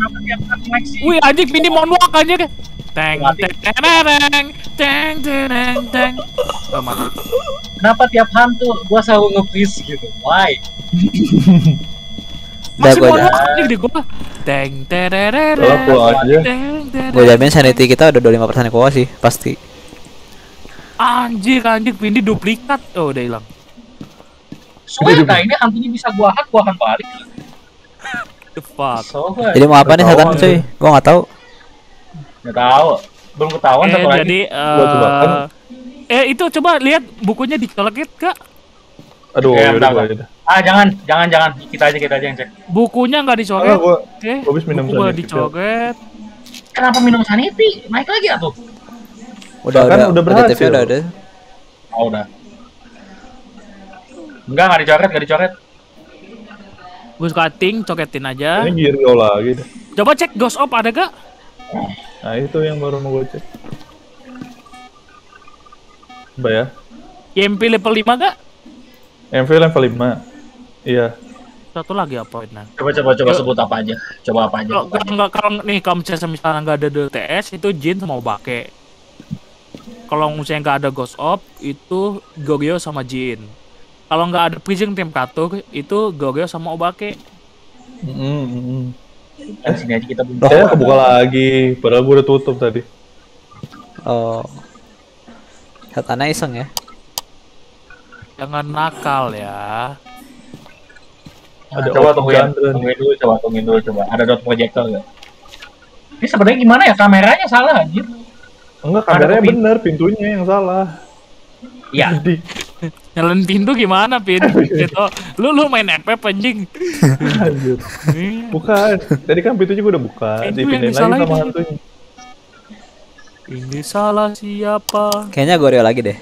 Wih anjing Fendi moonwalk aja deh. Teng. Oh, kenapa tiap hantu gua selalu nge-freeze gitu? Why? Masih mau nge-freeze di gua. Gua jamin sanity kita udah 25% kuasa sih, pasti. Anjir, Windy duplikat. Oh, udah hilang. Soalnya ini hantunya bisa gua hack balik. The fuck. Jadi mau apa nih setan cuy? Gua enggak tahu. Nggak tahu, belum ketahuan satu lagi. Jadi, itu coba lihat bukunya dicolekit Kak. Aduh, jangan kita aja yang cek. Bukunya nggak dicolekit. Gua habis minum sanity. Gua dicolekit. Kenapa minum sanity? Naik lagi atuh. Udah berhasil. Udah. Oh, udah. Nggak dicolekit. Gua suka ting, coketin aja. Ini giri lagi deh. Coba cek ghost op ada gak? Nah itu yang baru mau gue cek. Coba ya. MP level 5 gak? MP level 5. Iya. Satu lagi apa ini? Coba sebut apa aja. Kalau nih kalau misalnya nggak ada DLTS itu Jin sama Obake. Kalau misalnya nggak ada Ghost Op itu Goryeo sama Jin. Kalau nggak ada Prison Temperature itu Goryeo sama Obake. Sini aja kita buka. Saya kebuka lagi, padahal gue udah tutup tadi. Oh, katanya iseng ya. Jangan nakal ya. Ada coba tungguin dulu. Ada dot projector nggak? Ini sebenarnya gimana ya? Kameranya salah anjir. Enggak, kameranya bener, pintunya yang salah. Iya. Nyalain pintu gimana, Pin? Gitu. Lu main FF anjing. Bukan. Tadi kan pintunya gua udah buka, dipindahin lagi sama hantunya. Ini salah siapa? Kayaknya Goryeo lagi deh.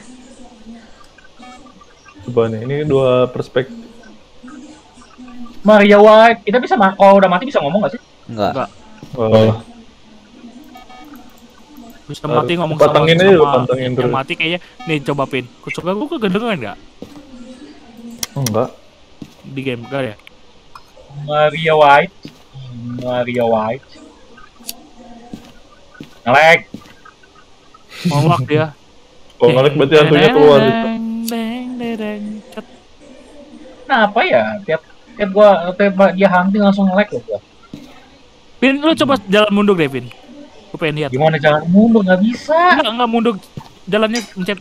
Coba nih, ini dua perspektif. Maria White. Kita bisa kalau udah mati bisa ngomong gak sih? Enggak. Oh. Bisa mati ngomong sama yang mati kayaknya. Nih coba pin. Kusuk aku kegendengan enggak? Enggak. Di game enggak ya? Maria White. Maria White. Ngelag. Ngelag dia. Oh ngelag berarti hantunya keluar. Nah apa ya? Tiap dia hunting langsung ngelag loh gua. Pin lu coba jalan mundur deh Pin. Gua pengen lihat. Gimana jalan mundur? Gak bisa. Enggak mundur. Jalannya mencet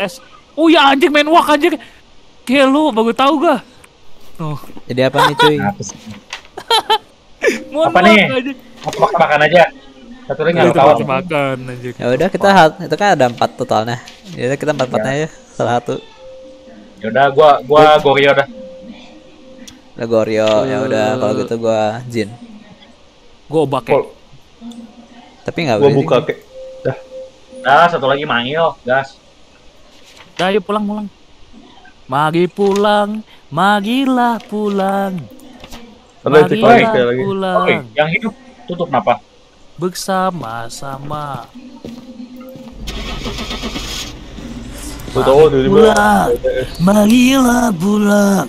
S. Oh ya anjing main walk anjing. Kayak lu baru tahu gua. Oh. Jadi apa nih cuy? Apa nih? Makan aja. Satu lagi enggak tahu makan anjing. Ya udah kita itu kan ada 4 totalnya. Jadi kita 4 partnya ya. Salah satu. Ya udah gua Gorio dah. Gorio, ya udah kalau gitu gua Jin. Gua obak ya. Tapi enggak boleh. Gua buka kek. Dah. Dah, satu lagi manggil, gas. Dah, yuk pulang. Magi pulang, magilah pulang. Magilah pulang. Oke, yang hidup tutup napa? Bersama-sama. Pulang, magilah pulang.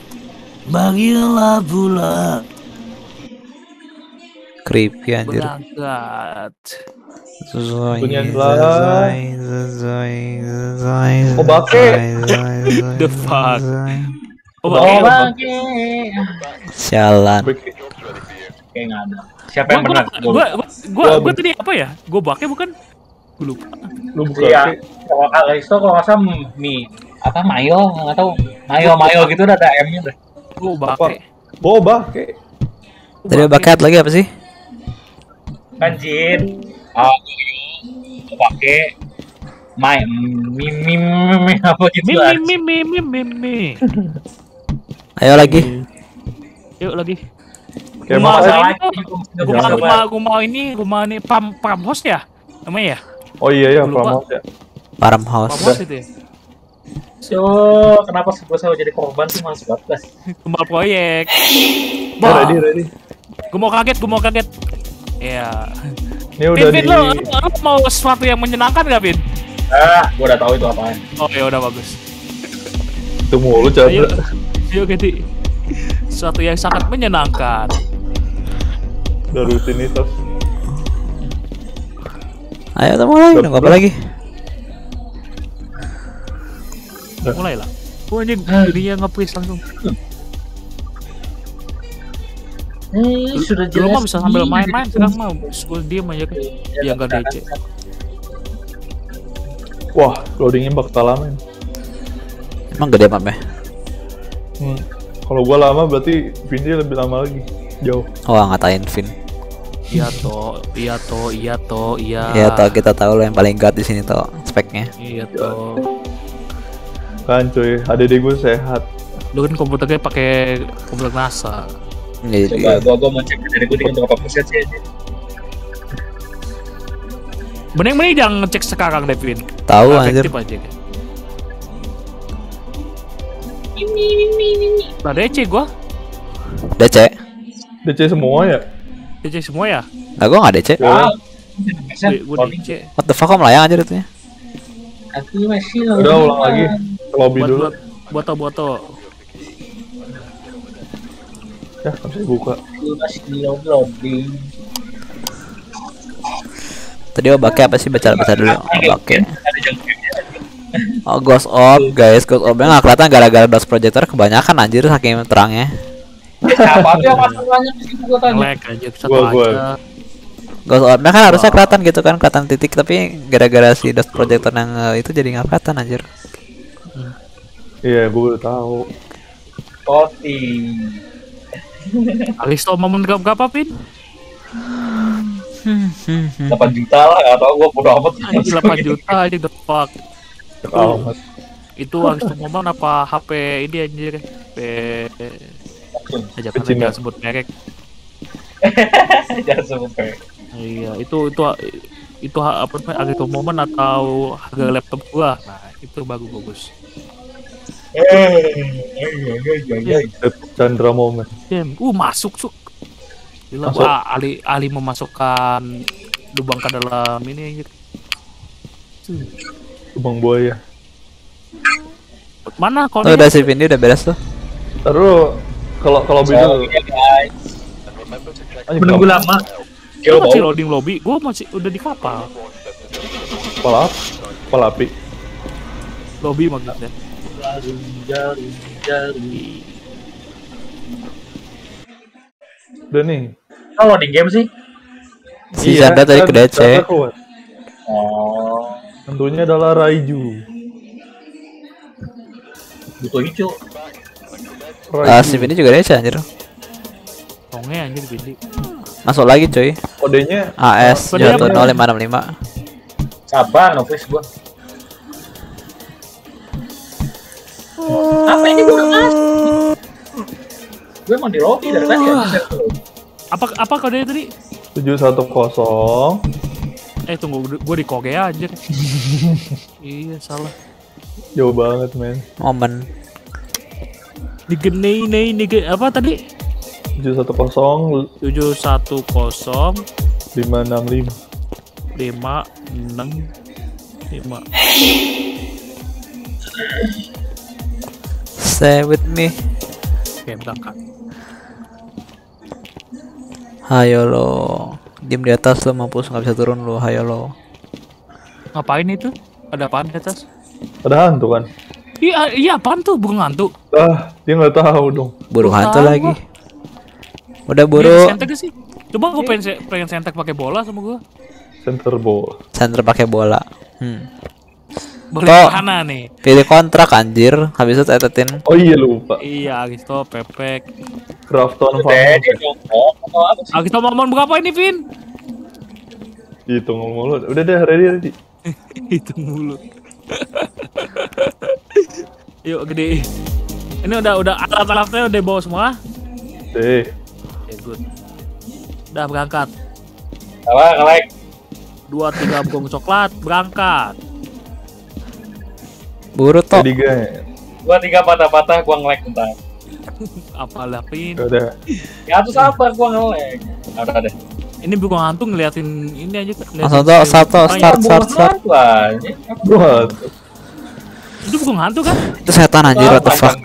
Bagilah bulat, creepy anjir. The fuck. Sialan. Siapa yang benar? Gua tadi apa ya? Gua bake bukan? Gua lupa. Lu buka. Iya. Kalau asam nih apa mayo atau mayo gitu udah ada M-nya udah. Gua bakek. Tadi bakat lagi apa sih? Kanjin. Gua bakek. Apa gitu? Ayo lagi. Yuk lagi. Rumah ini rumah ini farmhouse ya? Namanya ya? Oh iya farmhouse ya. Farmhouse itu ya. So, kenapa gue selalu jadi korban sih mas? Batas kembal proyek. Bah, ready. Gue mau kaget. Ya. Ini udah Pin, lu mau sesuatu yang menyenangkan gak Pin? Gue udah tahu itu apaan. Oke, udah bagus. Itu mulu coba. Yuk ganti. Sesuatu yang sangat menyenangkan. Udah rutinitas. Ayo kita mulai. Udah apa lagi? Mulailah. Wah ini dia nge-freeze langsung. Sudah jelas. Dulu mah bisa sambil main-main, sekarang mah school diem aja kan. Dia nggak DC. Wah, loadingnya bakal lama. Emang gede mapnya? Kalau gua lama berarti Vin dia lebih lama lagi. Jauh. Wah, ngatain Vin. Iya toh. Iya toh, kita tahu lo yang paling god di sini toh speknya. Iya toh. Kan cuy, HDD gue sehat. Lu kan komputernya pakai komputer NASA. Coba gua mau cek HDD gue untuk apa persen sih aja. Mending jangan ngecek sekarang deh Pin. Tahu aja. Ini. Nah, DC gua. DC semua ya? Nah, gua enggak DC. Gua DC. What the fuck, om layang aja itu ya. Aku masih loh. Udah ulang lagi. Lobby dulu. Boto. Ya, harus buka. Tadi obaknya apa sih? Baca dulu. Obaknya. Oh, ghost orb, guys. Ghost orb-nya nggak kelihatan gara-gara dust projector kebanyakan anjir saking terangnya. Ghost orb kan harusnya kelihatan gitu kan, kelihatan titik, tapi gara-gara si dust projector yang itu jadi nggak kelihatan anjir. Iya, gue udah tahu. Poti. Alisto mau menggap apa Pin? 8 juta lah, atau gue udah apa? 8 juta aja the fuck. Itu Alisto ngomong apa HP ini anjir? HP. Jangan aja sebut merek. Jangan sebut merek. Iya, itu apa namanya, harga momen atau harga laptop gua. Nah, itu bagus. Chandra moment. Masuk suk. Gila, Ali memasukkan lubang ke dalam ini anjir. Lubang buaya. Mana kalau udah save ini udah beres tuh. Terus kalau begitu menunggu lama. Gua masih loading lobby, gua masih udah di kapal. Kapal api. Lobby maksudnya. Jari. Udah nih. Kalau loading game sih. Si Zanda tadi ke DC. Oh. Tentunya adalah Raiju. Butuh hijau. Sip ini juga DC anjir. Tongnya anjir gede. Masuk lagi coy. Kodenya AS 00565. Sabar novis gua. Apa ini gua ngasih? Gue emang di lobby dari tadi ya. Apa kodenya tadi? 710. Tunggu gua di koge aja. Iya salah. Jauh banget men. Momen. Digenei apa tadi? 710 565 stay with me. Oke, belakang. Hayo lo, diam di atas lo, mampus nggak bisa turun lo, hayo lo. Ngapain itu? Ada apaan di atas? Ada hantu kan? Iya apaan tuh? Burung hantu? Dia nggak tahu dong. Burung hantu lagi. Gua. Udah buru. Sentek sih. Coba gua pengen sentek pakai bola sama gua. Center pakai bola. Beli mana nih? Pilih kontrak anjir, habis itu tetetin. Oh iya lupa. Iya, Agisto pepek. Crafton Farm. Agisto mau ngomong berapa ini, Vin? Hitung mulu. Udah deh, ready. Hitung mulu. Yuk gede. Ini udah alat-alatnya udah bawa semua. Deh. Good. Udah berangkat. Kalek. 2-3 bungkus coklat berangkat. Buru top. 2-3 patah-patah gua ngelek bentar. Apa lapin? Udah. Ya terus apa gua ngelek? Udah deh. Ini bukan hantu ngeliatin ini aja. Start. Buat. Itu bukan hantu kan? Itu setan anjir, what the fuck.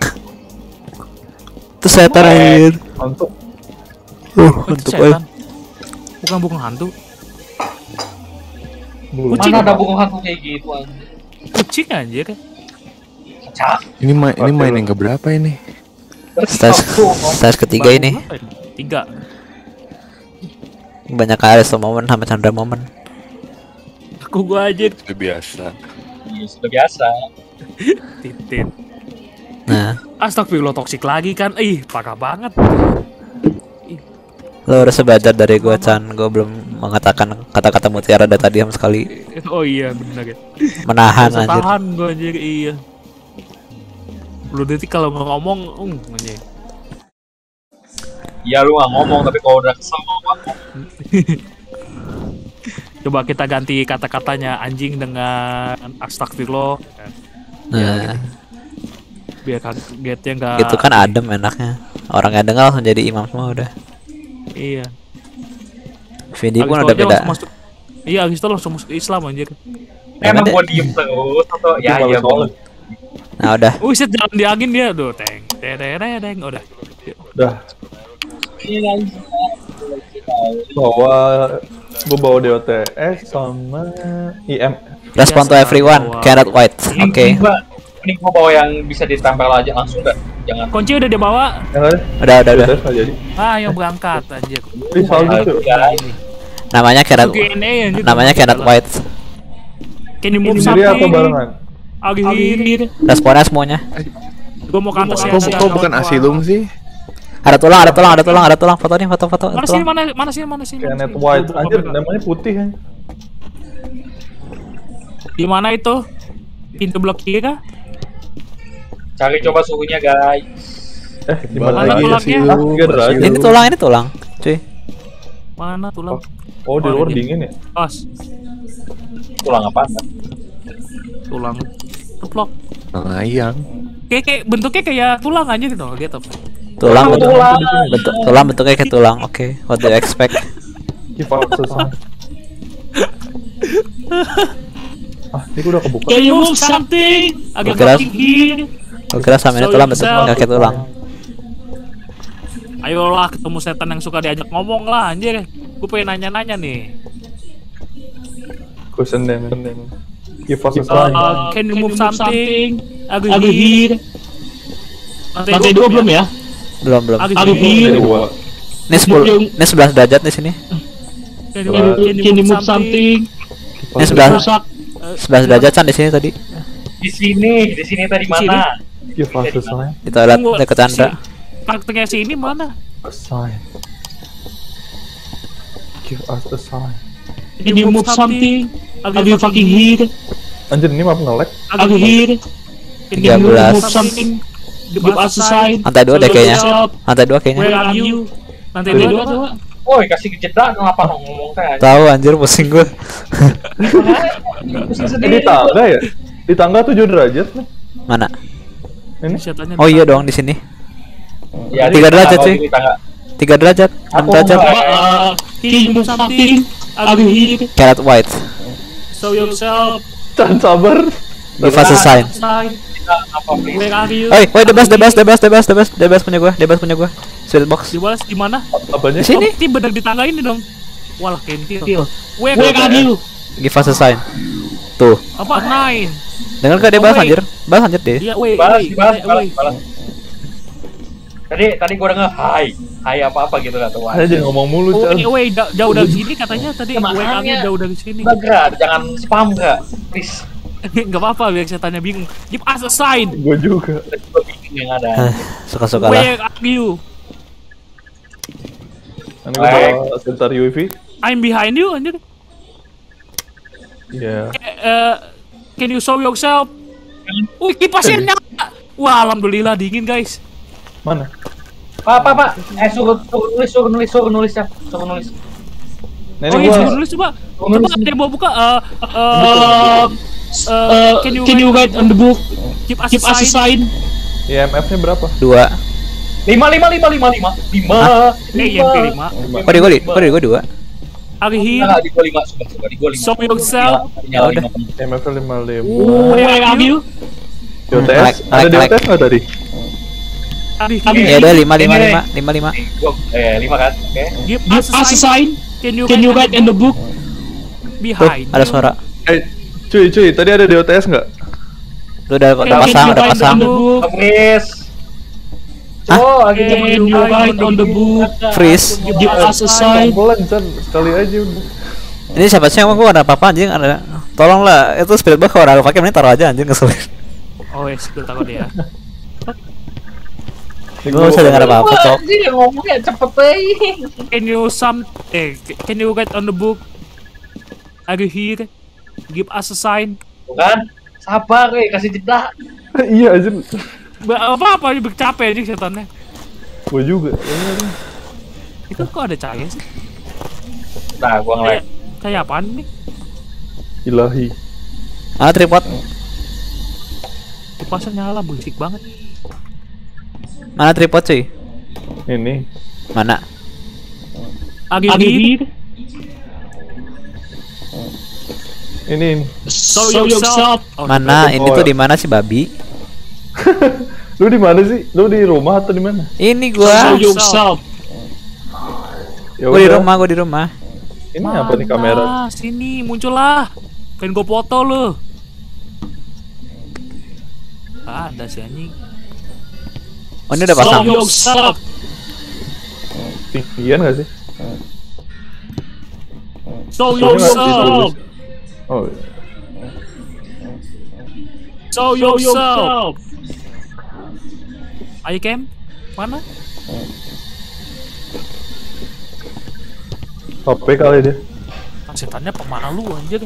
Itu setan anjir. Hantu. Hantu setan. Bukan burung hantu. Kucing. Mana ada burung hantu kayak gitu anjir. Kucing anjir. Kacau. Ini main yang keberapa ini? Stage ketiga ini. 3. Banyak kali sama momen sama Chandra momen. Aku gua aja. Sudah biasa. Titit. Nah. Astagfirullah toksik lagi kan. Ih, parah banget. Lo harus belajar dari gua, Chan. Gua belum mengatakan kata-kata mutiara dari tadi sama sekali. Oh iya benar ya. Menahan anjir. Tahan gua anjir, iya. Lu detik kalau ngomong anjir. Ya lu nggak ngomong tapi kalau udah kesel ngomong. Coba kita ganti kata-katanya anjing dengan astagfirullah. Ya. Biar kagetnya enggak. Itu kan adem enaknya. Orang yang dengar langsung jadi imam semua udah. Iya. Video pun ada beda. Iya, Agisto langsung masuk Islam anjir. Emang gua diem terus atau ya boleh. Nah, udah. Uset jalan di angin dia tuh, teng. Tereng, udah. Gua bawa DOTS sama IM. Respond to everyone, cannot wait. Oke. Ini gua bawa yang bisa ditempel aja langsung dah. Jangan. Kunci udah dia bawa. Udah. Ayo berangkat aja. Namanya Kerat White. Kini move atau barengan? Responnya semuanya. Gua mau kantor sih. Kok bukan asilum sih? Ada tulang. Foto. Mana sih? Kerat White. Anjir, namanya putih kan. Di mana itu? Pintu blok kiri kah? Cari coba suhunya guys. Dimana lagi sih? Ini tulang, cuy. Mana tulang? Oh di luar dingin ya? Pas. Tulang apa? Tulang keplok. Ayam. kayak bentuknya kayak tulang aja gitu. Lihat apa? Tulang, tulang bentuknya kayak tulang. Oke, what do you expect? Susah. Ah, ini udah kebuka. Can you move something? Agak tinggi. Oke, sama ini tulang bentuknya kayak tulang. Ayolah ketemu setan yang suka diajak ngomong lah anjir. Gue pengen nanya-nanya nih. Question then. Give us can you move something? Agri. Lantai 2 belum ya? Belum. Agri. Ini 10, ini 11 derajat di sini. Can you move something? Ini 11 derajatan di sini tadi. Di sini tadi mana? Give us the sign. Kita lihat dekat Anda. Prakteknya si ini mana? A sign. Give us a sign. Can you move something? Are you fucking here? Anjir ini maaf nge-lag. Are you here? Can you move something? Give us a sign. Lantai 2 deh kayaknya. Where are you? Lantai 2. Woi kasih jeda ngapa ngomong kayak tahu anjir pusing gue. Ini tangga ya? Di tangga 7 derajat nih. Mana? Ini? Oh iya dong di sini. Ya, 3 derajat sih. 3 derajat, 6 derajat. Carrot white. Show yourself. Jangan sabar. Give us a sign. Hey, wait, the best punya gua. Sweet box. Dibalas di mana? Apanya? Sini. Ini benar di tangga ini dong. Walah kentil. Give us a sign. Tuh. Apa? 9. Dengar enggak dia balas anjir? Balas anjir deh. Iya, woi. Balas. Tadi gua denger hai apa-apa gitu lah tuh. Ada jangan ngomong mulu, Chan. Woi, jauh dari sini katanya tadi WA-nya jauh dari sini. Enggak, jangan spam enggak. Please. Enggak apa-apa, biar saya tanya bingung. Give us a sign. Gua juga. Yang ada. Suka-suka lah. Where are you? Gua sebentar UV. I'm behind you anjir. Yeah. Can you show yourself? Wih, kipasnya nyala. Wah, alhamdulillah dingin, guys. Mana? Pak. Suruh nulis. Suruh nulis coba. Coba ada yang mau buka can you write on the book? Keep us a sign. IMF-nya berapa? 5. Kode 2. Akhir. Di gua 5. Show yourself. IMF 55. Dites. Ada dites enggak tadi? Ya udah 5 kan? Oke. Give us a sign. Can you write in the book? Behind. Ada suara. Cuy, tadi ada DOTS enggak? Tuh udah pasang. Freeze. Oh, can you write on the book? Freeze. Give us a sign. Sekali aja. Ini siapa sih emang gua ada apa-apa anjing? Ada. Tolonglah, itu spirit box orang pakai mending taruh aja anjing ngeselin. Oh, wes, gue takut ya. Gua usah dengar apa-apa, Cok. Dia ngomongnya cepet aja. Can you get on the book? Are you here? Give us a sign. Bukan? Sabar, kasih jeda. Iya, aja. Apa-apa aja capek aja setannya. Gua juga. Itu kok ada cahaya sih? Nah, gua nge-lag. Cahaya apaan nih? Ilahi. Ah, tripod. Kipasnya nyala, berisik banget. Mana tripod cuy? Ini. Mana? Agri. Ini. Show yourself. Mana? Ini tuh di mana sih babi? Lu di mana sih? Lu di rumah atau di mana? Ini gua. Show yourself. Gua di rumah. Ini mana? Apa nih kamera? Sini muncullah. Pengen gua foto lu. Ah, ada si anjing. Oh, ini udah pasang. Tinggian gak sih? Show yourself. Ayo camp? Mana? HP kali dia. Setannya pemalu anjir.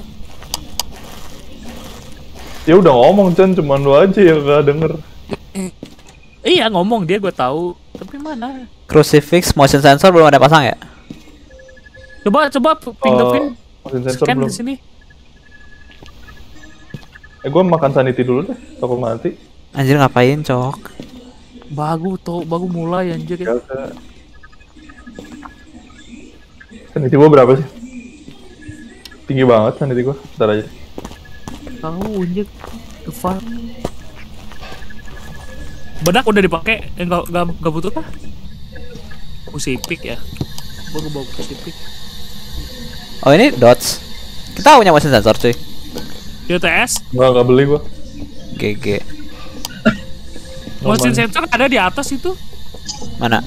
Ya udah ngomong Chan, cuman lu aja yang gak denger. Iya ngomong dia gue tahu, tapi mana? Crucifix motion sensor belum ada pasang ya? Coba fingerprint scan di sini. Gue makan sanity dulu deh, takut mati. Anjir ngapain cok? Bagu tau, bagu mulai anjir ya. Sanity gua berapa sih? Tinggi banget sanity gua, ntar aja. Tahu anjir, the fuck. Bedak udah dipakai, enggak butuh kah? Kusipik ya. Gua bawa kusipik. Oh ini dots. Kita punya mesin sensor cuy. DTS? Enggak beli gua. GG. Mesin sensor ada di atas itu. Mana?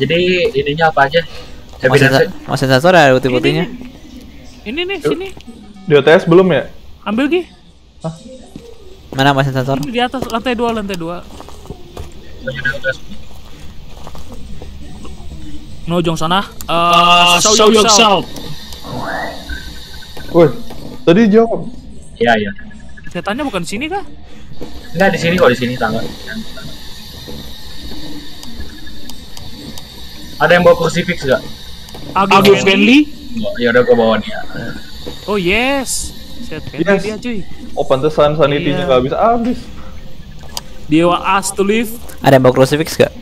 Jadi ininya apa aja? Mesin sensor ada putih-putihnya. Ini nih, sini. DTS belum ya? Ambil Gi. Hah? Mana mesin sensor? Ini di atas lantai 2. No jong sana. Show yourself. Woi, tadi jawab. Iya. Setannya bukan sini kah? Enggak di sini kok, di sini tangan. Ada yang bawa kursi fix enggak? Audio friendly? Oh, ya udah gua bawa dia. Oh yes. Set friendly yes. Dia cuy. Oh pantesan sanitinya enggak habis habis. Dia was to live. Ada yang bawa kursi fix enggak?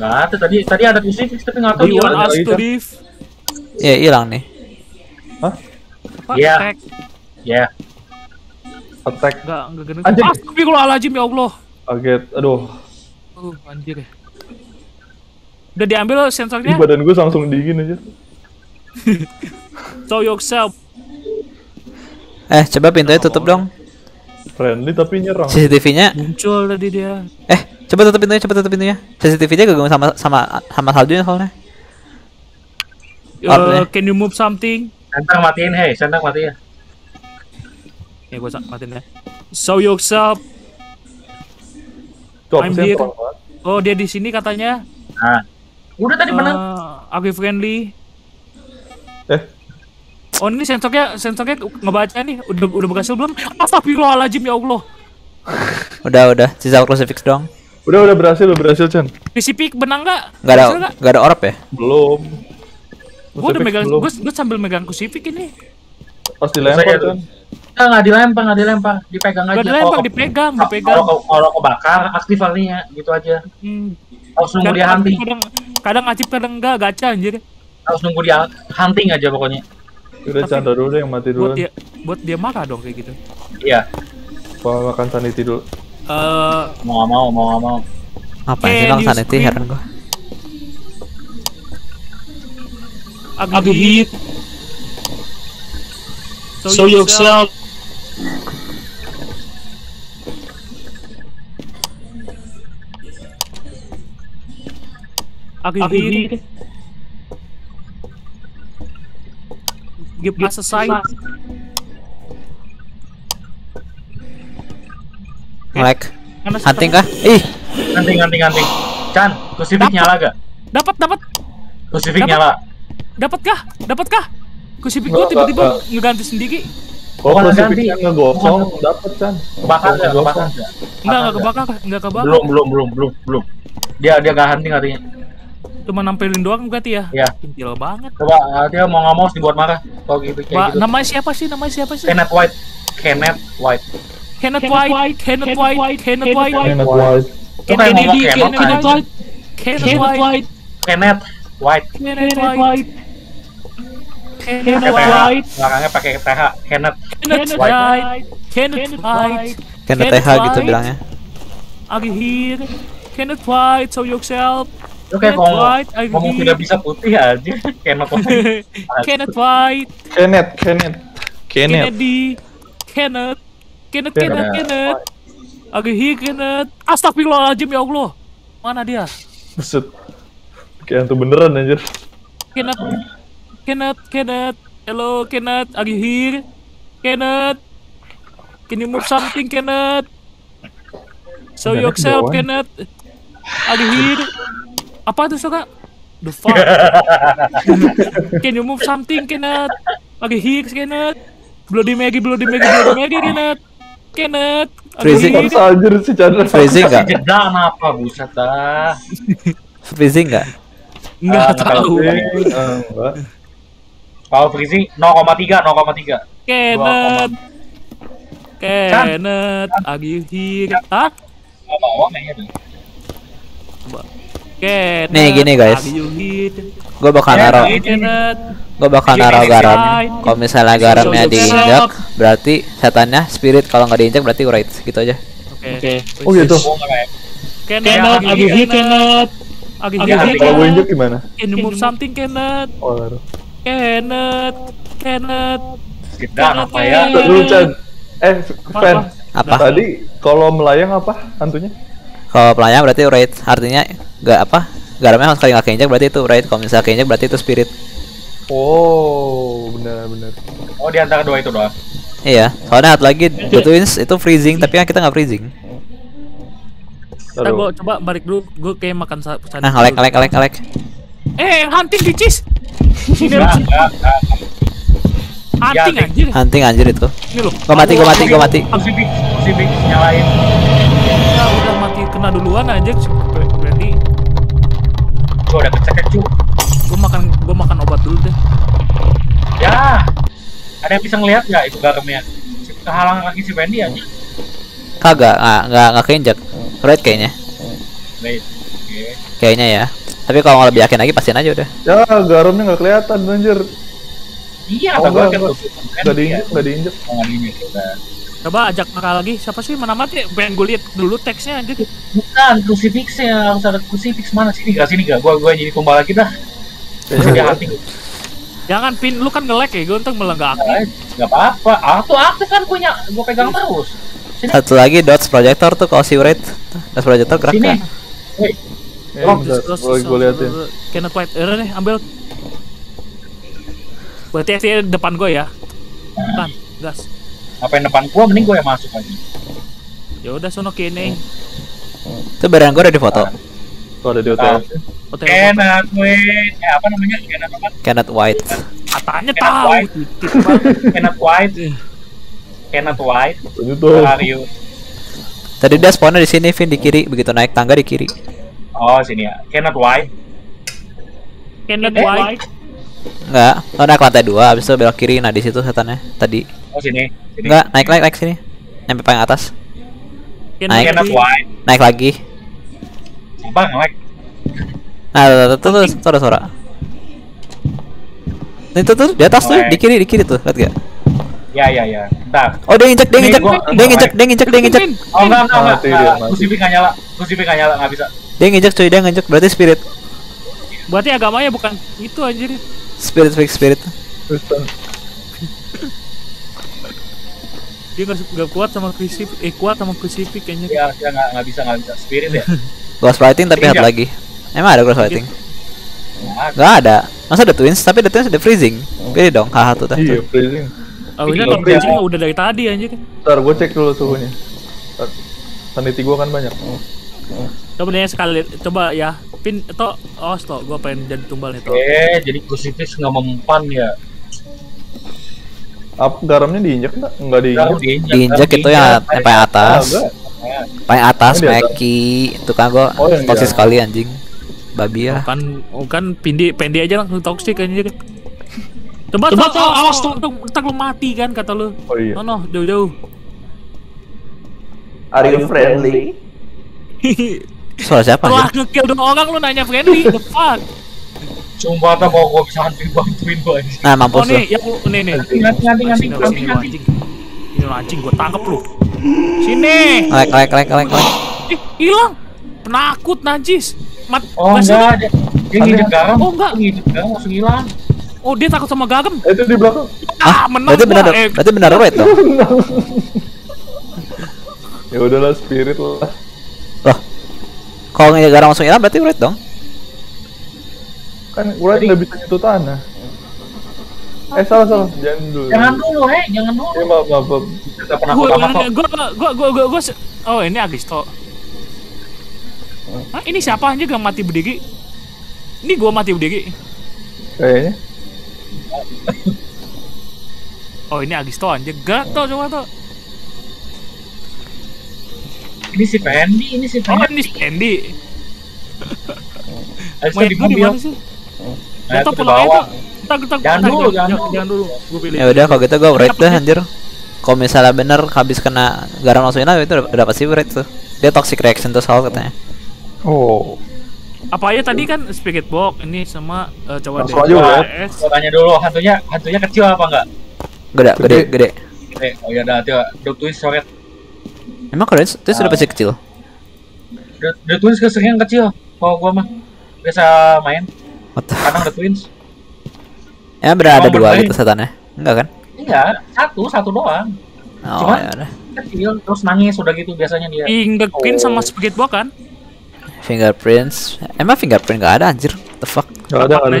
Nah, tadi ada crucifix tapi nggak tahu gimana caranya. Ya hilang nih. Hah? Ya. Ya. Attack. Enggak gede. Astagfirullahaladzim ya Allah. Kaget. Aduh. Anjir ya. Udah diambil sensornya? Di badan gue langsung dingin aja. Show yourself. Coba pintunya tutup dong. Friendly tapi nyerang. CCTV-nya muncul tadi dia. Coba tutup pintunya. CCTV-nya gabung sama saljunya soalnya. Can you move something? Sentang matiin, hey, sentang matiin. Ya gua matiin ya. Show yourself. I'm here. Oh, dia di sini katanya. Nah. Udah tadi menang. Aku friendly. Oh, ini sensornya ngebaca nih. Udah berhasil belum? Astagfirullahaladzim ya Allah. Udah. Sisa crucifix dong. Udah berhasil Chan. Kusipik benang nggak ada orb ya? Belum. Gue udah megang, gue sambil megang kusipik ini. Pas dilempar Chan. Nggak dilempar, dipegang aja. Nggak dilempar, dipegang. Kalau kebakar aktif halnya, gitu aja. Harus nunggu dia hunting. Kadang aktif, kadang nggak, gacha anjir. Harus nunggu dia hunting aja pokoknya. Udah Chan, dulu yang mati dulu. Buat dia marah dong kayak gitu. Iya. Gua makan sanity dulu. Mau. Apa sih bang sanity heran gua. Aduh hit. Show yourself. Aduh hit. Give us a sign. Melek. Hunting kah? Ih. Hunting. Chan, kusipik nyala gak? Dapat. Kusipik nyala. Dapat kah? Kusipik gua tiba-tiba ngeganti sendiri. Oh, kusipik yang ngegosong, dapat Chan. Kebakar. Enggak kebakar. Belum. Dia gak hunting artinya. Cuma nampilin doang berarti ya? Iya. Gila banget. Coba dia mau enggak mau dibuat marah. Kalau gitu kayak gitu. Namanya siapa sih? Kenneth White. Kenneth White. Kenneth White. Belakangnya pakai TH. Kenneth White. Kenneth TH gitu bilangnya. Akhir. Kenneth White, show yourself. Oke, ngomong tidak bisa putih aja. Kenneth White. Kenneth. Oke, Kenneth. Astagfirullahaladzim ya Allah. Mana dia? Buset. Kayak itu beneran anjir. Kenneth. Hello Kenneth, are you here? Kenneth. Can you move something Kenneth? Show yourself Kenneth. Are you here? Apa tuh suka? The fuck. Can you move something Kenneth? Are you here Kenneth? Bloody Maggie Kenneth. Kenneth, freezing anjir si Chandra. Freezing enggak? Jeda apa buset ah. Freezing enggak? Enggak tahu. Kalau freezing 0,3. Kenneth. Kenneth, are you here? Hah? Kenneth, nih gini guys, gue bakal naro garam. Kalau misalnya garamnya diinjak, berarti setannya spirit. Kalau nggak diinjak, berarti right. Gitu aja. Oke. Oh gitu. Kenneth, are you here? Kenneth, are you here? Kalau gue injak gimana? Can you move something, Kenneth? Kenneth. Kita apa ya? Apa? Tadi kalau melayang apa hantunya? Kalau melayang berarti right, artinya nggak apa? Garamnya harus kali nggak keinjak berarti itu right. Kalau misalnya keinjak berarti itu spirit. Oh, benar. Oh, di antara dua itu doang. Iya, soalnya satu lagi betulin itu freezing, tapi kan kita nggak freezing. Ntar gua coba balik dulu, gua kayak makan sandwich. Nah, alek. Hunting bitches. Sini. Hunting anjir itu. Ini loh. Gua mati. Civic nyalain. Ya udah mati kena duluan anjir. Berarti gua udah kecek-kecuk. Gua makan obat dulu deh. Ya. Ada yang bisa ngelihat enggak itu garamnya? Kehalang lagi si Wendy anjir. Kagak, enggak keinjak. Right kayaknya. Right. Okay. Kayaknya ya. Tapi kalau lebih yakin lagi pastiin aja udah. Ya, garamnya enggak kelihatan anjir. Iya, oh, enggak diinjek. Coba ajak mereka lagi. Siapa sih mana mati? Pengen gue lihat dulu teksnya aja. Bukan, crucifixnya harus ada crucifix mana sini? Enggak. Gua jadi tumbal lagi dah. Jangan pin, lu kan nge-lag ya. Gua entar melengkak. Enggak apa-apa. Aku aktif kan punya. Gua pegang terus. Sini. Satu lagi dots projector tuh kalau si Red. Dots projector gerak. Sini. Woi. Gua liatin. Kena quite error nih, ambil. Berarti FTL depan gue ya? Depan, gas. Apa yang depan gue, mending gue yang masuk aja. Ya udah sono kene. Itu barang gue udah di foto. Tuh ada di hotel. Kenneth White. Apa namanya? Kenneth White. Katanya tahu. Kenneth White. Itu. Tadi udah spawnnya di sini, Vin di kiri, begitu naik tangga di kiri. Oh, sini ya. Kenneth White. Enggak, lo naik lantai 2, abis itu belok kiri, nah di situ setannya tadi. Oh sini. Enggak, naik sini, nyampe paling atas. Naik lagi. Apa naik? Nah, tuh, suara. Itu tuh di atas tuh, di kiri tuh, lihat gak? Ya. Bentar. Oh, dia nginjek. Oh enggak. Crucifix nggak nyala, nggak bisa. Dia nginjek, berarti spirit. Berarti agamanya bukan itu anjir. Spirit. Dia nggak kuat sama crucifix, kayaknya. Iya, nggak bisa spirit ya. Ghost fighting tapi ada lagi. Emang ada ghost fighting? Nggak ada. Masa ada twins tapi ada twins ada freezing. Pilih dong, haha tuh. Iya freezing. Awalnya kalau freezing udah dari tadi anjir. Ntar gue cek dulu suhunya. Sanity gue kan banyak. Coba deh sekali, coba ya. Pin atau sto, gua pengen jadi tumbal itu. Jadi crucifix nggak mempan ya. Apa garamnya diinjak nggak? Enggak diinjak. Diinjak itu yang paling atas. Paling atas Meki, tukang gua toksik sekali anjing. Babi ya. Kan pindi aja langsung toksik anjing. Coba tuh awas tuh, entar lu mati kan kata lu. Oh iya. No, jauh-jauh. Are you friendly? Soal siapa? Telah nge-kill 2 orang lu nanya friendly, the fuck. Cuma tak mau gua bisa bantuin gua ini. Nah, mampus lu. Oh nih. Nanti. Ini anjing gua tangkep lu. Sini. Lek. Ih, hilang. Penakut najis. Oh enggak. Dia nginjek garam. Oh enggak, nginjek garam langsung hilang. Oh, dia takut sama garam. Itu di belakang. Ah, menang. Berarti benar right dong. Ya udahlah spirit lah. Kalau nggak garam langsung hilang berarti urat dong. Kan urat nggak bisa nyentuh tanah. Salah. Jangan dulu. Ya maaf. Gue. Oh ini Agisto. Hah, ini siapa aja yang mati berdiri? Ini gue mati berdiri. Kayaknya. Oh ini Agisto aja. Gato coba tuh. Ini si Fendi. Mau di mobil sih? Kita pulang aja. Jangan dulu. Ya udah kalau gitu gue right deh anjir. Kalau misalnya bener habis kena garam langsungnya itu udah dapat sifrit tuh. Dia toxic reaction tuh soal katanya. Oh. Apa aja tadi kan spirit box ini sama coba deh. Tanya dulu hantunya kecil apa enggak? Gede. Oh ya udah The Twist coret. Emang kalau itu sudah pasti kecil. The Twins keseringan kecil. Kalau gua mah biasa main. Kadang The Twins. Ya berada ada dua gitu setannya. Enggak kan? Iya, satu doang. Oh, cuma ya kecil terus nangis udah gitu biasanya dia. Fingerprint sama spaghetti box kan? Fingerprints. Emang fingerprint enggak ada anjir. The fuck. Enggak ada.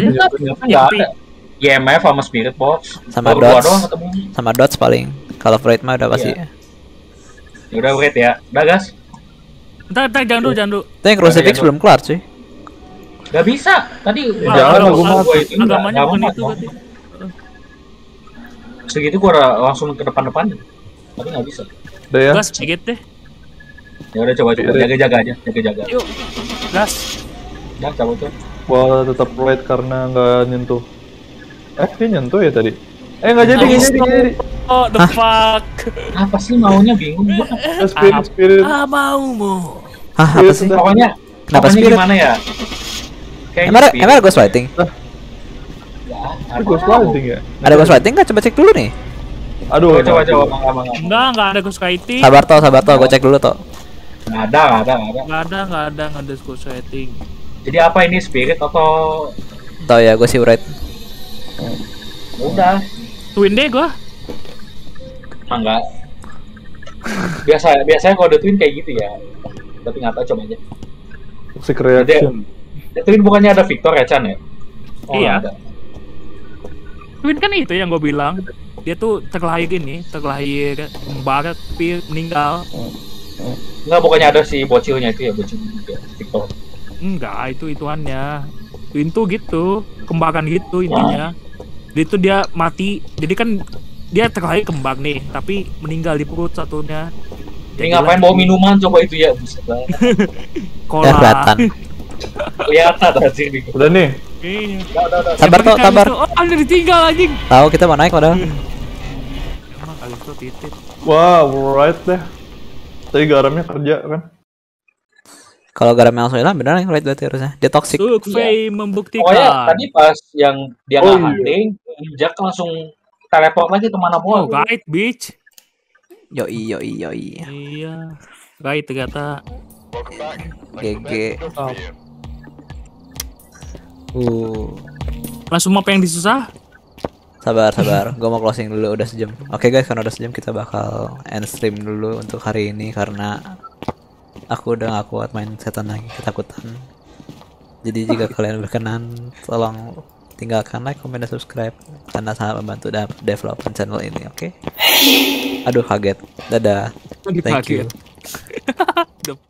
YMF sama spirit box. Sama dots. Sama dots paling. Kalau Freud mah udah pasti. Ya udah Freud ya. Udah gas. Entar jangan dulu. Tank crucifix belum keluar, cuy. Enggak bisa. Tadi jangan gua itu. Agamanya bukan itu berarti. Segitu gua langsung ke depan-depan. Tapi nggak bisa. Udah ya. Gas sedikit deh. Ya udah coba jaga-jaga aja. Yuk. Gas. Dah cabut tuh. Gua tetap light karena nggak nyentuh. Dia nyentuh ya tadi. Nggak jadi. Oh the fuck. Apa sih maunya bingung gua. Spirit. Maumu. Apa sih? Pokoknya kenapa spirit gimana ya? Emang gua sliding. Ada ghost lighting ya? Ada ghost lighting nggak? Coba cek dulu nih. Aduh, coba. Enggak ada ghost lighting. Sabar toh, gue cek dulu toh. Nggak ada ghost lighting. Jadi apa ini spirit atau? Tahu ya, gue sih right. Udah. Twin deh gue. Enggak. Biasanya kalau ada twin kayak gitu ya. Tapi nggak tahu coba aja. Secretion. Twin bukannya ada Victor ya Chan ya? Iya. Twin kan itu yang gue bilang, dia tuh terlahir membarat, meninggal. Enggak, bukannya ada si bocilnya itu ya, bocil Victor? Enggak, itu ituannya. Twin tuh gitu, kembaran gitu intinya. Dia tuh dia mati, jadi kan dia terlahir kembang nih, tapi meninggal di perut satunya. Jadi ngapain bawa minuman coba itu ya? Buset banget. Kelihatan anjir nih. Udah nih. Udah. Sabar. Udah ditinggal anjing. Tahu kita mau naik padahal. Emang kali itu titik. Wah, right deh. Tadi garamnya kerja kan. Kalau garamnya langsung hilang benar right berarti harusnya. Dia toxic. Survey membuktikan. Oh ya, tadi pas yang dia enggak hunting, Jack langsung teleport lagi ke mana pun. Right bitch. Yoi. Iya. Right ternyata. GG. Langsung map yang disusah. Sabar. Gua mau closing dulu udah sejam. Oke guys, karena udah sejam kita bakal end stream dulu untuk hari ini karena aku udah gak kuat main setan lagi, ketakutan. Jadi jika kalian berkenan tolong tinggalkan like, komen, dan subscribe karena sangat membantu dalam development channel ini, oke? Aduh kaget. Dadah. Thank you.